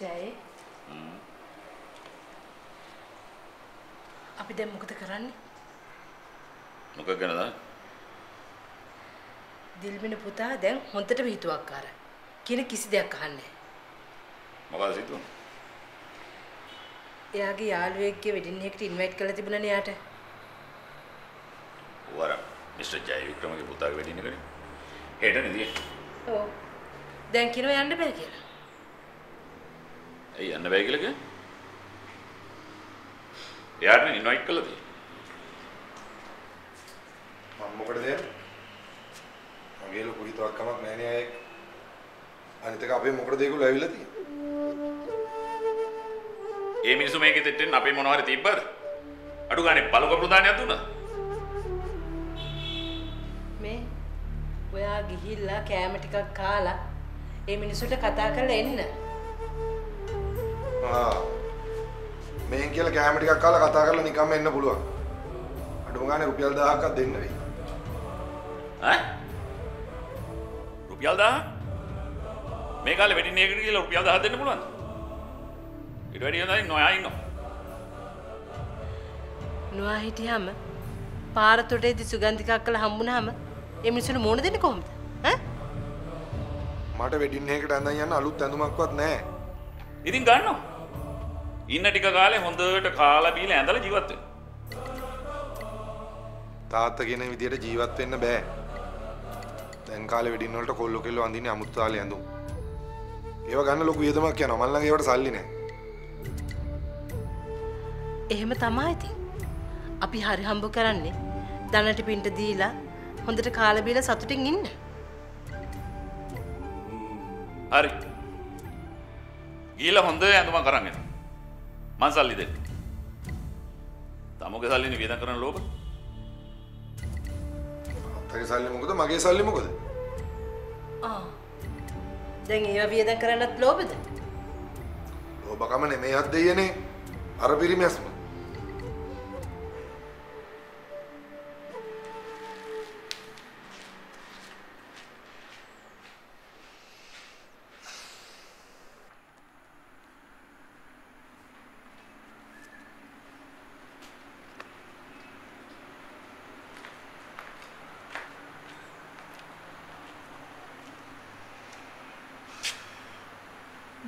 Jai, අපි දැන් මොකද කරන්නේ? මොකක් ගැනද? දිල්මින පුතා දැන් හොන්දටම හිතුවක්කාරයි. කියන කිසි දෙයක් අහන්නේ නැහැ. මොකද හිතුවනේ? එයාගේ යාළුවෙක්ගේ වෙඩින් එකට ඉන්වයිට් කරලා තිබුණනේ යාට. වරම් මිස්ටර් ජයවික්‍රමගේ පුතාගේ වෙඩින් එකනේ. හෙට නේද? ඔව්. දැන් කිනෝ යන්න බෑ කියලා. ඇයි යන්න බෑ කියලා කියන්නේ? එයාට ඉන්වයිට් කළා තියෙනවා. මම මොකටද යන්නේ? මගේ ලොකු හිතවත් කමක් නැහැ නේ අය. අනිත් එක අපේ මොකටද ඒගොල්ලෝ ඇවිල්ලා තියෙන්නේ? ඒ මිනිස්සු මේකෙ දෙට්ටෙන් අපේ මොනවා හරි තිබ්බද? අඩු ගානේ බලු කපුළු දාන්නයක් දුන්නා. මේ ඔයා ගිහිල්ලා කෑම ටිකක් කාලා ඒ මිනිස්සුන්ට කතා කරලා එන්න. ආ මේන් කියලා කැම ටිකක් කාලා කතා කරලා නිකම්ම එන්න පුළුවන්. අඩුම ගානේ රුපියල් දහහක්වත් දෙන්න වෙයි. ඈ? රුපියල් දහහ? මේ කාලේ වෙඩින් එකකට කියලා රුපියල් දහහක් දෙන්න පුළුවන්ද? ඊට වැඩි හොඳයි නොයා ඉන්නවා. නොයා හිටියාම පාර තොටේදී සුගන්ධිකක් කරලා හම්බුනහම ඒ මිනිස්සුන්ට මොන දෙන්නේ කොහොමද? ඈ? මට වෙඩින් එකකට අඳන් යන්න අලුත් ඇඳුමක්වත් නැහැ. ඉතින් ගන්නවා. ඉන්න ටික කාලේ හොඳට කාලා බීලා ඇඳලා ජීවත් වෙන්න. තාත්තා කියන විදියට ජීවත් වෙන්න බෑ. දැන් කාලේ වෙඩින් වලට කොල්ලෝ කෙල්ලෝ අඳින්නේ අමුතු තාලේ ඇඳුම්. ඒව ගන්න ලොකු වියදමක් යනවා. මන් ළඟ ඒවට සල්ලි නෑ. එහෙම තමයි ඉතින්. අපි හරි හම්බ කරන්නේ ධනට පින්ට දීලා හොඳට කාලා බීලා සතුටින් ඉන්න. හරි. ගිහලා හොඳ ඇඳුමක් කරන් එන්න. මං සල්ලි දෙන්න. තමෝගේ සල්ලිනේ වියදම් කරන ලෝක. අතගේ සල්ලි මොකද? මගේ සල්ලි මොකද? ආ. දැන් ඒවා වියදම් කරන්නත් ලෝභද? ලෝභකම නෙමෙයි අත් දෙයනේ. අර පිරිමැස්ම.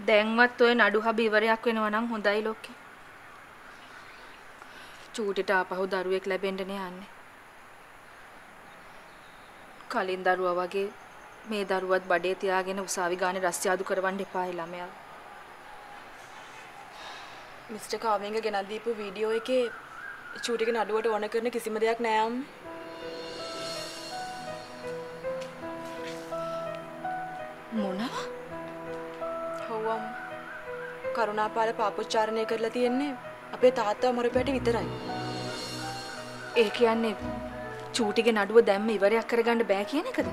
දැන්වත් ඔය නඩු හබ ඉවරයක් වෙනවා නම් හොඳයි ලොක්කේ. චූටිට ආපහු දරුවෙක් ලැබෙන්නනේ යන්නේ. කලින් දරුවා වගේ මේ දරුවත් බඩේ තියාගෙන උසාවි ගානේ රස්තියාදු කරවන්න එපායි ළමයා. මිස්ටර් කාමින්ග ගෙනත් දීපු වීඩියෝ එකේ චූටිගේ නඩුවට ඕන කරන කිසිම දෙයක් නෑ අම්මේ. මොනවා? කරුණාපාල පාපොච්චාරණය කරලා තියන්නේ අපේ තාත්තා මොරපැටි විතරයි. ඒ කියන්නේ චූටිගේ නඩුව දැම්ම ඉවරයක් කරගන්න බෑ කියන එකද?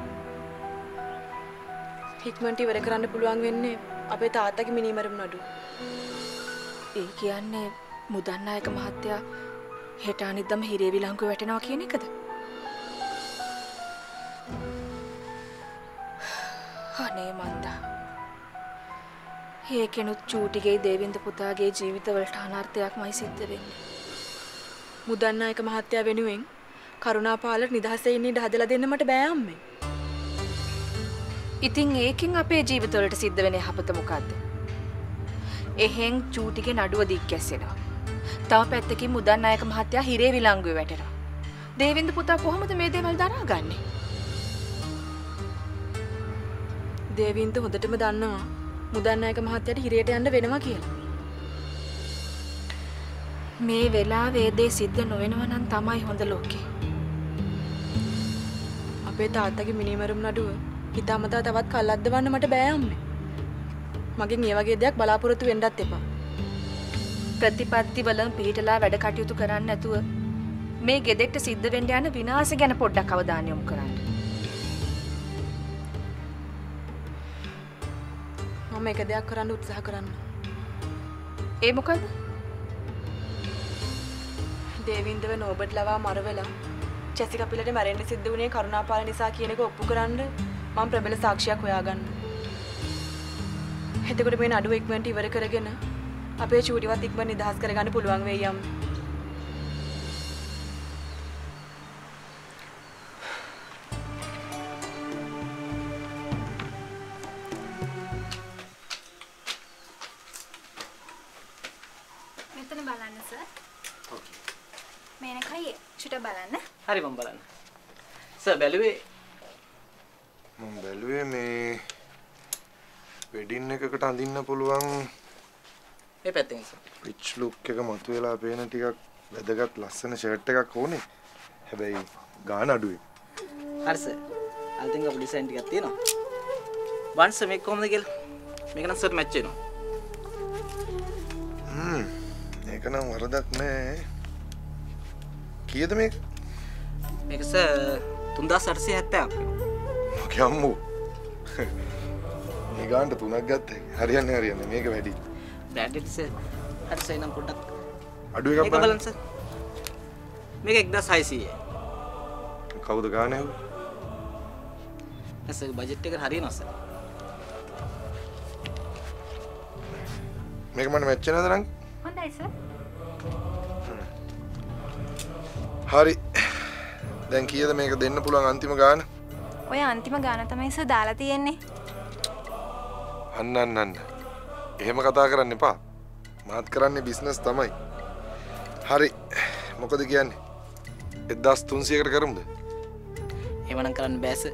හික්මන්ට ඉවර කරන්න පුළුවන් වෙන්නේ අපේ තාත්තගේ මිනිමරුම් නඩුව. ඒ කියන්නේ මුදන්නායක මහත්තයා හෙට අනිද්දාම හිරේ විලංගුව වැටෙනවා කියන එකද? අනේ මන්දා. ඒ කෙනුත් චූටිගේ දේවින්ද පුතාගේ ජීවිතවලට අනර්ථයක්මයි සිද්ධ වෙන්නේ. මුදන්නායක මහත්තයා වෙනුවෙන් කරුණාපාලට නිදහසේ ඉන්න ඉඩ හදලා දෙන්න මට බෑ අම්මේ. ඉතින් ඒකෙන් අපේ ජීවිතවලට සිද්ධ වෙන යහපත මොකද්ද? එහෙන් චූටිගේ නඩුව දික්කැසෙනවා. තව පැත්තකින් මුදන්නායක මහත්තයා හිරේ විලංගුවේ වැටෙනවා. දේවින්ද පුතා කොහොමද මේ දේවල් දරාගන්නේ? දේවින්ද හොඳටම දන්නවා මුදන්නායක මහත්තයාට හිරේට යන්න වෙනවා කියලා. මේ වෙලාවේ දේ සිද්ධ නොවෙනවා නම් තමයි හොඳ ලෝකේ. අපේ තාත්තගේ මිනිමරුම් නඩුව හිතාමතා තවත් කල්ලද්දවන්න මට බෑ අම්මේ. මගෙන් මේ වගේ දෙයක් බලාපොරොත්තු වෙන්නත් එපා. ප්‍රතිපත්ති වලින් පිළිටලා වැඩ කටයුතු කරන්න නැතුව මේ ගෙදෙට්ට සිද්ධ වෙන්න යන විනාශය ගැන පොඩ්ඩක් අවධානය යොමු කරන්න. මම එක දෙයක් කරන්න උත්සාහ කරන්න. ඒ මොකද? දේවින්දව නෝබට් ලවා මරවලා ජෙසිකා පිළට මැරෙන්න සිද්ධ වුණේ කරුණාපාල නිසා කියන එක ඔප්පු කරන්න මම ප්‍රබල සාක්ෂියක් හොයාගන්න. එතකොට මේ නඩුව ඉක්මනට ඉවර කරගෙන අපේ චූටිවත් ඉක්මන නිදහස් කරගන්න පුළුවන් වෙයි යම්. hari sudah balana? Hari balana. Sir, beluwe. Mum beluwe me wedding ekකට අඳින්න පුළුවන්. මේ පැත්තෙන් sir. Rich look එක මතුවලා පේන ටිකක් වැදගත් ලස්සන shirt එකක් ඕනේ. හැබැයි ගාන අඩුයි. හරි sir. අලුතින් අපේ design ටිකක් තියෙනවා. වන්ස මේක කොහොමද කියලා? මේක නම් sir match වෙනවා. හ්ම්. මේක නම් වරදක් නෑ. Iya tuh mik, mik se tunda sarsi hati aku. Oke ammu, ini kan tuh punak gat harian harian ini mik berarti. Berarti se harus saya nang produk. Aduh kapan? Mik kapan se? Mik ekda saya sih. Kau tuh kan ya? Se budgetnya kan harian se. Mik mana matchnya terang? Mana se? Hari, dan kira tuh mereka dengar pulang anti magan. Oh ya anti magan, tapi itu dalati ya nih. Anan anan, ini mah kata keran nih pak, mat keran nih bisnis tamai. Hari, mau kau dikian nih, itu das tuh sih keran deh. Ini mana keran biasa?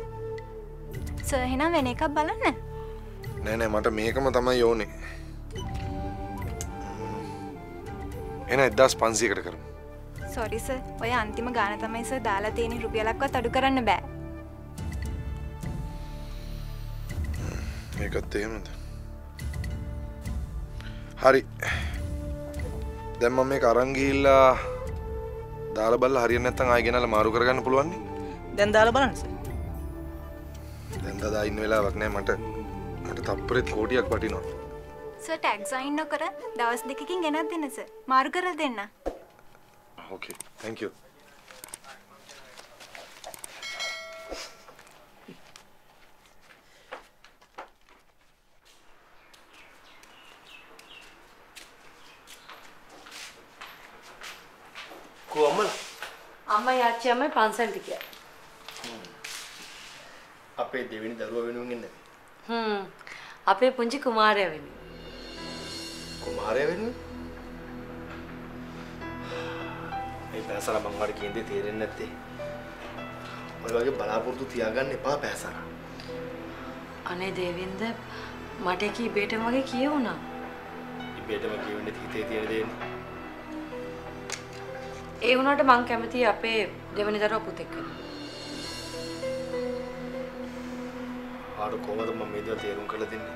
So, ini nama mereka balan nih? Nenek, mata mereka mah tamai yo nih. Ini itu das pansi keran. Sorry sir, ඔය අන්තිම ගාන තමයි sir දාලා තියෙන රුපියලක්වත් අඩු කරන්න බෑ. මේකත් එහෙමද? හරි. දැන් මම මේක අරන් ගිහිල්ලා දාලා බලලා හරියට නැත්නම් ආයෙ ගෙනල්ලා මාරු කරගන්න පුළුවන් නේ? දැන් දාලා බලන්න sir. දැන් දාලා ඉන්න වෙලාවක් නෑ මට. මට තප්පරෙත් කෝටියක් වටිනවා. Sir tag sign නොකර දවස් දෙකකින් ගෙනත් දෙන්න sir. මාරු කරලා දෙන්න. Oke, okay, thank you. Ku Amma? Amma ya achi amma pansan dikiya. Ape devini daruwa wenuwen inne. Hmm. Ape punji kumaraya wennu. Kumaraya wennu? Pahasara bangwara kiyende therenne natte. Oy wage balaapuruthu tiyaganna epa Pahasara. Ane Devinda mate ki ibeetama wage kiyewuna. Ibeetama kiyewenne hithee tiyena deenne. E unata man kemathi ape deveni daruwa puthek wenna. Aru komada man me dewa therum karala denne.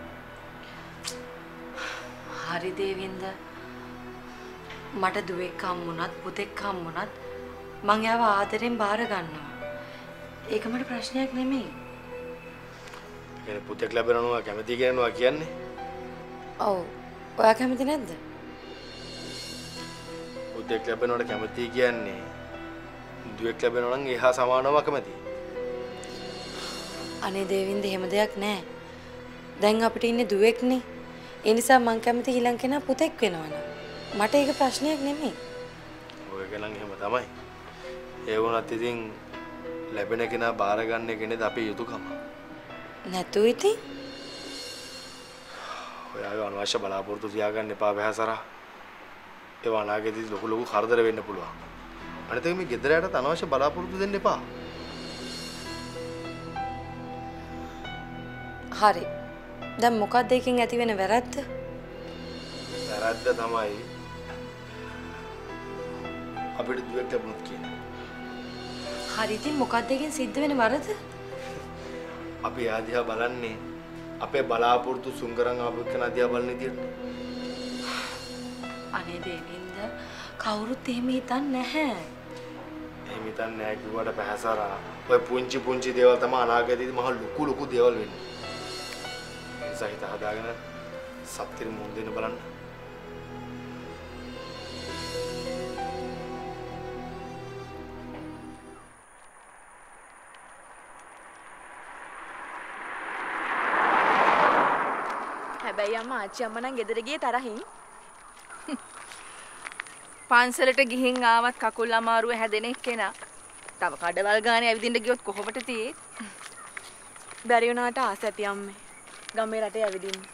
Hari Devinda මට දුවෙක් හම්බුණත් පුතෙක් හම්බුණත් මං යාව ආදරෙන් බාර ගන්නවා. ඒක මට ප්‍රශ්නයක් නෙමෙයි. මම පුතෙක් ලැබෙනවා කැමති කියනවා කියන්නේ. ඔව්. ඔයා කැමති නැද්ද? පුතෙක් ලැබෙනවට කැමති කියන්නේ දුවෙක් ලැබෙනවා නම් ඒහා සමානවම කැමති. අනේ දේවින්ද එහෙම දෙයක් නැහැ. දැන් අපිට ඉන්නේ දුවෙක්නේ. ඒ නිසා මං කැමති ඊළඟ කෙනා පුතෙක් වෙනවා. මට ඒක ප්‍රශ්නයක් නෙමෙයි. ඔය ගණන් එහෙම තමයි. ඒ වුණත් ඉතින් ලැබෙන කෙනා බාර ගන්න එකනේ අපේ යුතුයකම. නැතු ඉතින්. ඔයාලා අනවශ්‍ය බලාපොරොත්තු තියාගන්න එපා බහසරා. ඒවා අනාගතයේදී ලොකු ලොකු කරදර වෙන්න පුළුවන්. අනිත් එක මේ ගෙදර යටත් අනවශ්‍ය බලාපොරොත්තු දෙන්න එපා. හරි. දැන් මොකක්ද එකකින් ඇති වෙන වැරද්ද? වැරද්ද තමයි අපිට දුවෙක් ලැබුණොත් කියන්නේ. හරි ඉතින් මොකක්ද එකෙන් සිද්ධ වෙන වරද? අපි ආදියා බලන්නේ අපේ බලාපොරොත්තු සුංගරන් ආපුකන ආදියා බලන විදියට. අනේ දෙවින්ද කවුරුත් එහෙම හිතන්නේ නැහැ. එහෙම හිතන්නේ නැහැ කිව්වට පහසාරා. ඔය පුංචි පුංචි දේවල් තමයි අනාගතයේදී මහ ලොකු ලොකු දේවල් වෙන්නේ. ඒ සහිත හදාගෙන සත්‍යෙ මුන් දෙන්න බලන්න. Bayama achi amma nan gedara giye tarahin pansalata gihin aawath kakul amaruwa hadene ekkena thawa kadawal gaane avidinda giyot kohomata thiye bari unata asathi amme game rata avidinne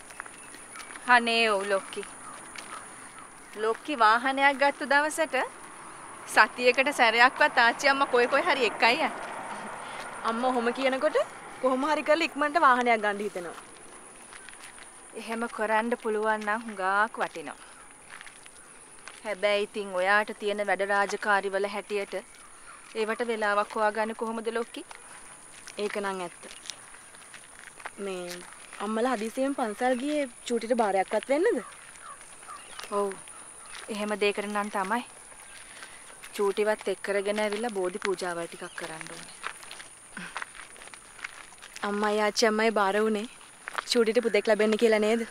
hane o lokki lokki wahanayak gattu dawasata සතියකට සැරයක්වත් තාච්චි අම්මා කොයි කොයි හරි එකයි යන්නේ. අම්මා ඔහොම කියනකොට කොහොම හරි කරලා ඉක්මනට වාහනයක් ගන්න හිතනවා. එහෙම කරන්න පුළුවන් නම් හුඟක් වටිනවා. හැබැයි ඉතින් ඔයාට තියෙන වැඩ රාජකාරිවල හැටියට ඒවට වෙලාවක් හොයාගන්න කොහොමද ලොක්කි? ඒක නම් ඇත්ත. මේ අම්මලා හදිසියෙන් පන්සල් ගියේ චූටිට බාරයක්වත් වෙන්නද? ඔව්. එහෙම දෙයකට නම් තමයි. චූටිවත් එක් කරගෙන ඇවිල්ලා බෝධි පූජාවල් ටිකක් කරන්න ඕනේ. අම්මා යාච්චි අම්මයි බාර වුණේ චූටිට පුදෙක් ලැබෙන්න කියලා නේද?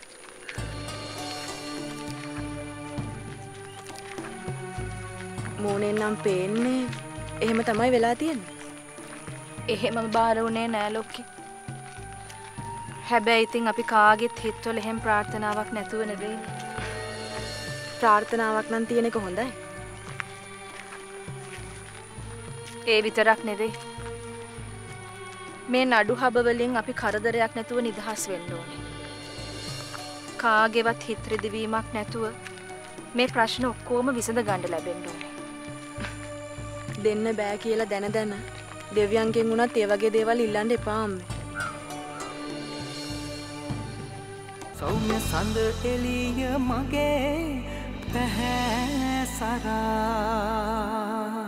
මෝනේ නම් පේන්නේ එහෙම තමයි වෙලා තියෙන්නේ. එහෙමම බාර වුණේ නෑ ලොක්කි. හැබැයි ඉතින් අපි කාගෙත් හිතවල එහෙම ප්‍රාර්ථනාවක් නැතුව නෙවෙයි. ප්‍රාර්ථනාවක් නම් තියෙන එක හොඳයි. ඒ විතරක් නෙවෙයි. මේ නඩු හබ වලින් අපි කරදරයක් නැතුව නිදහස් වෙන්න ඕනේ. කාගේවත් හිත රිදවීමක් නැතුව මේ ප්‍රශ්න ඔක්කොම විසඳ ගන්න ලැබෙන්න ඕනේ. දෙන්න බෑ කියලා දැන දැන දෙවියන්ගෙන් උනත් ඒ වගේ දේවල් ඉල්ලන්න එපා අම්මේ. සෞම්‍ය සඳ එළිය මගේ පැහැසරා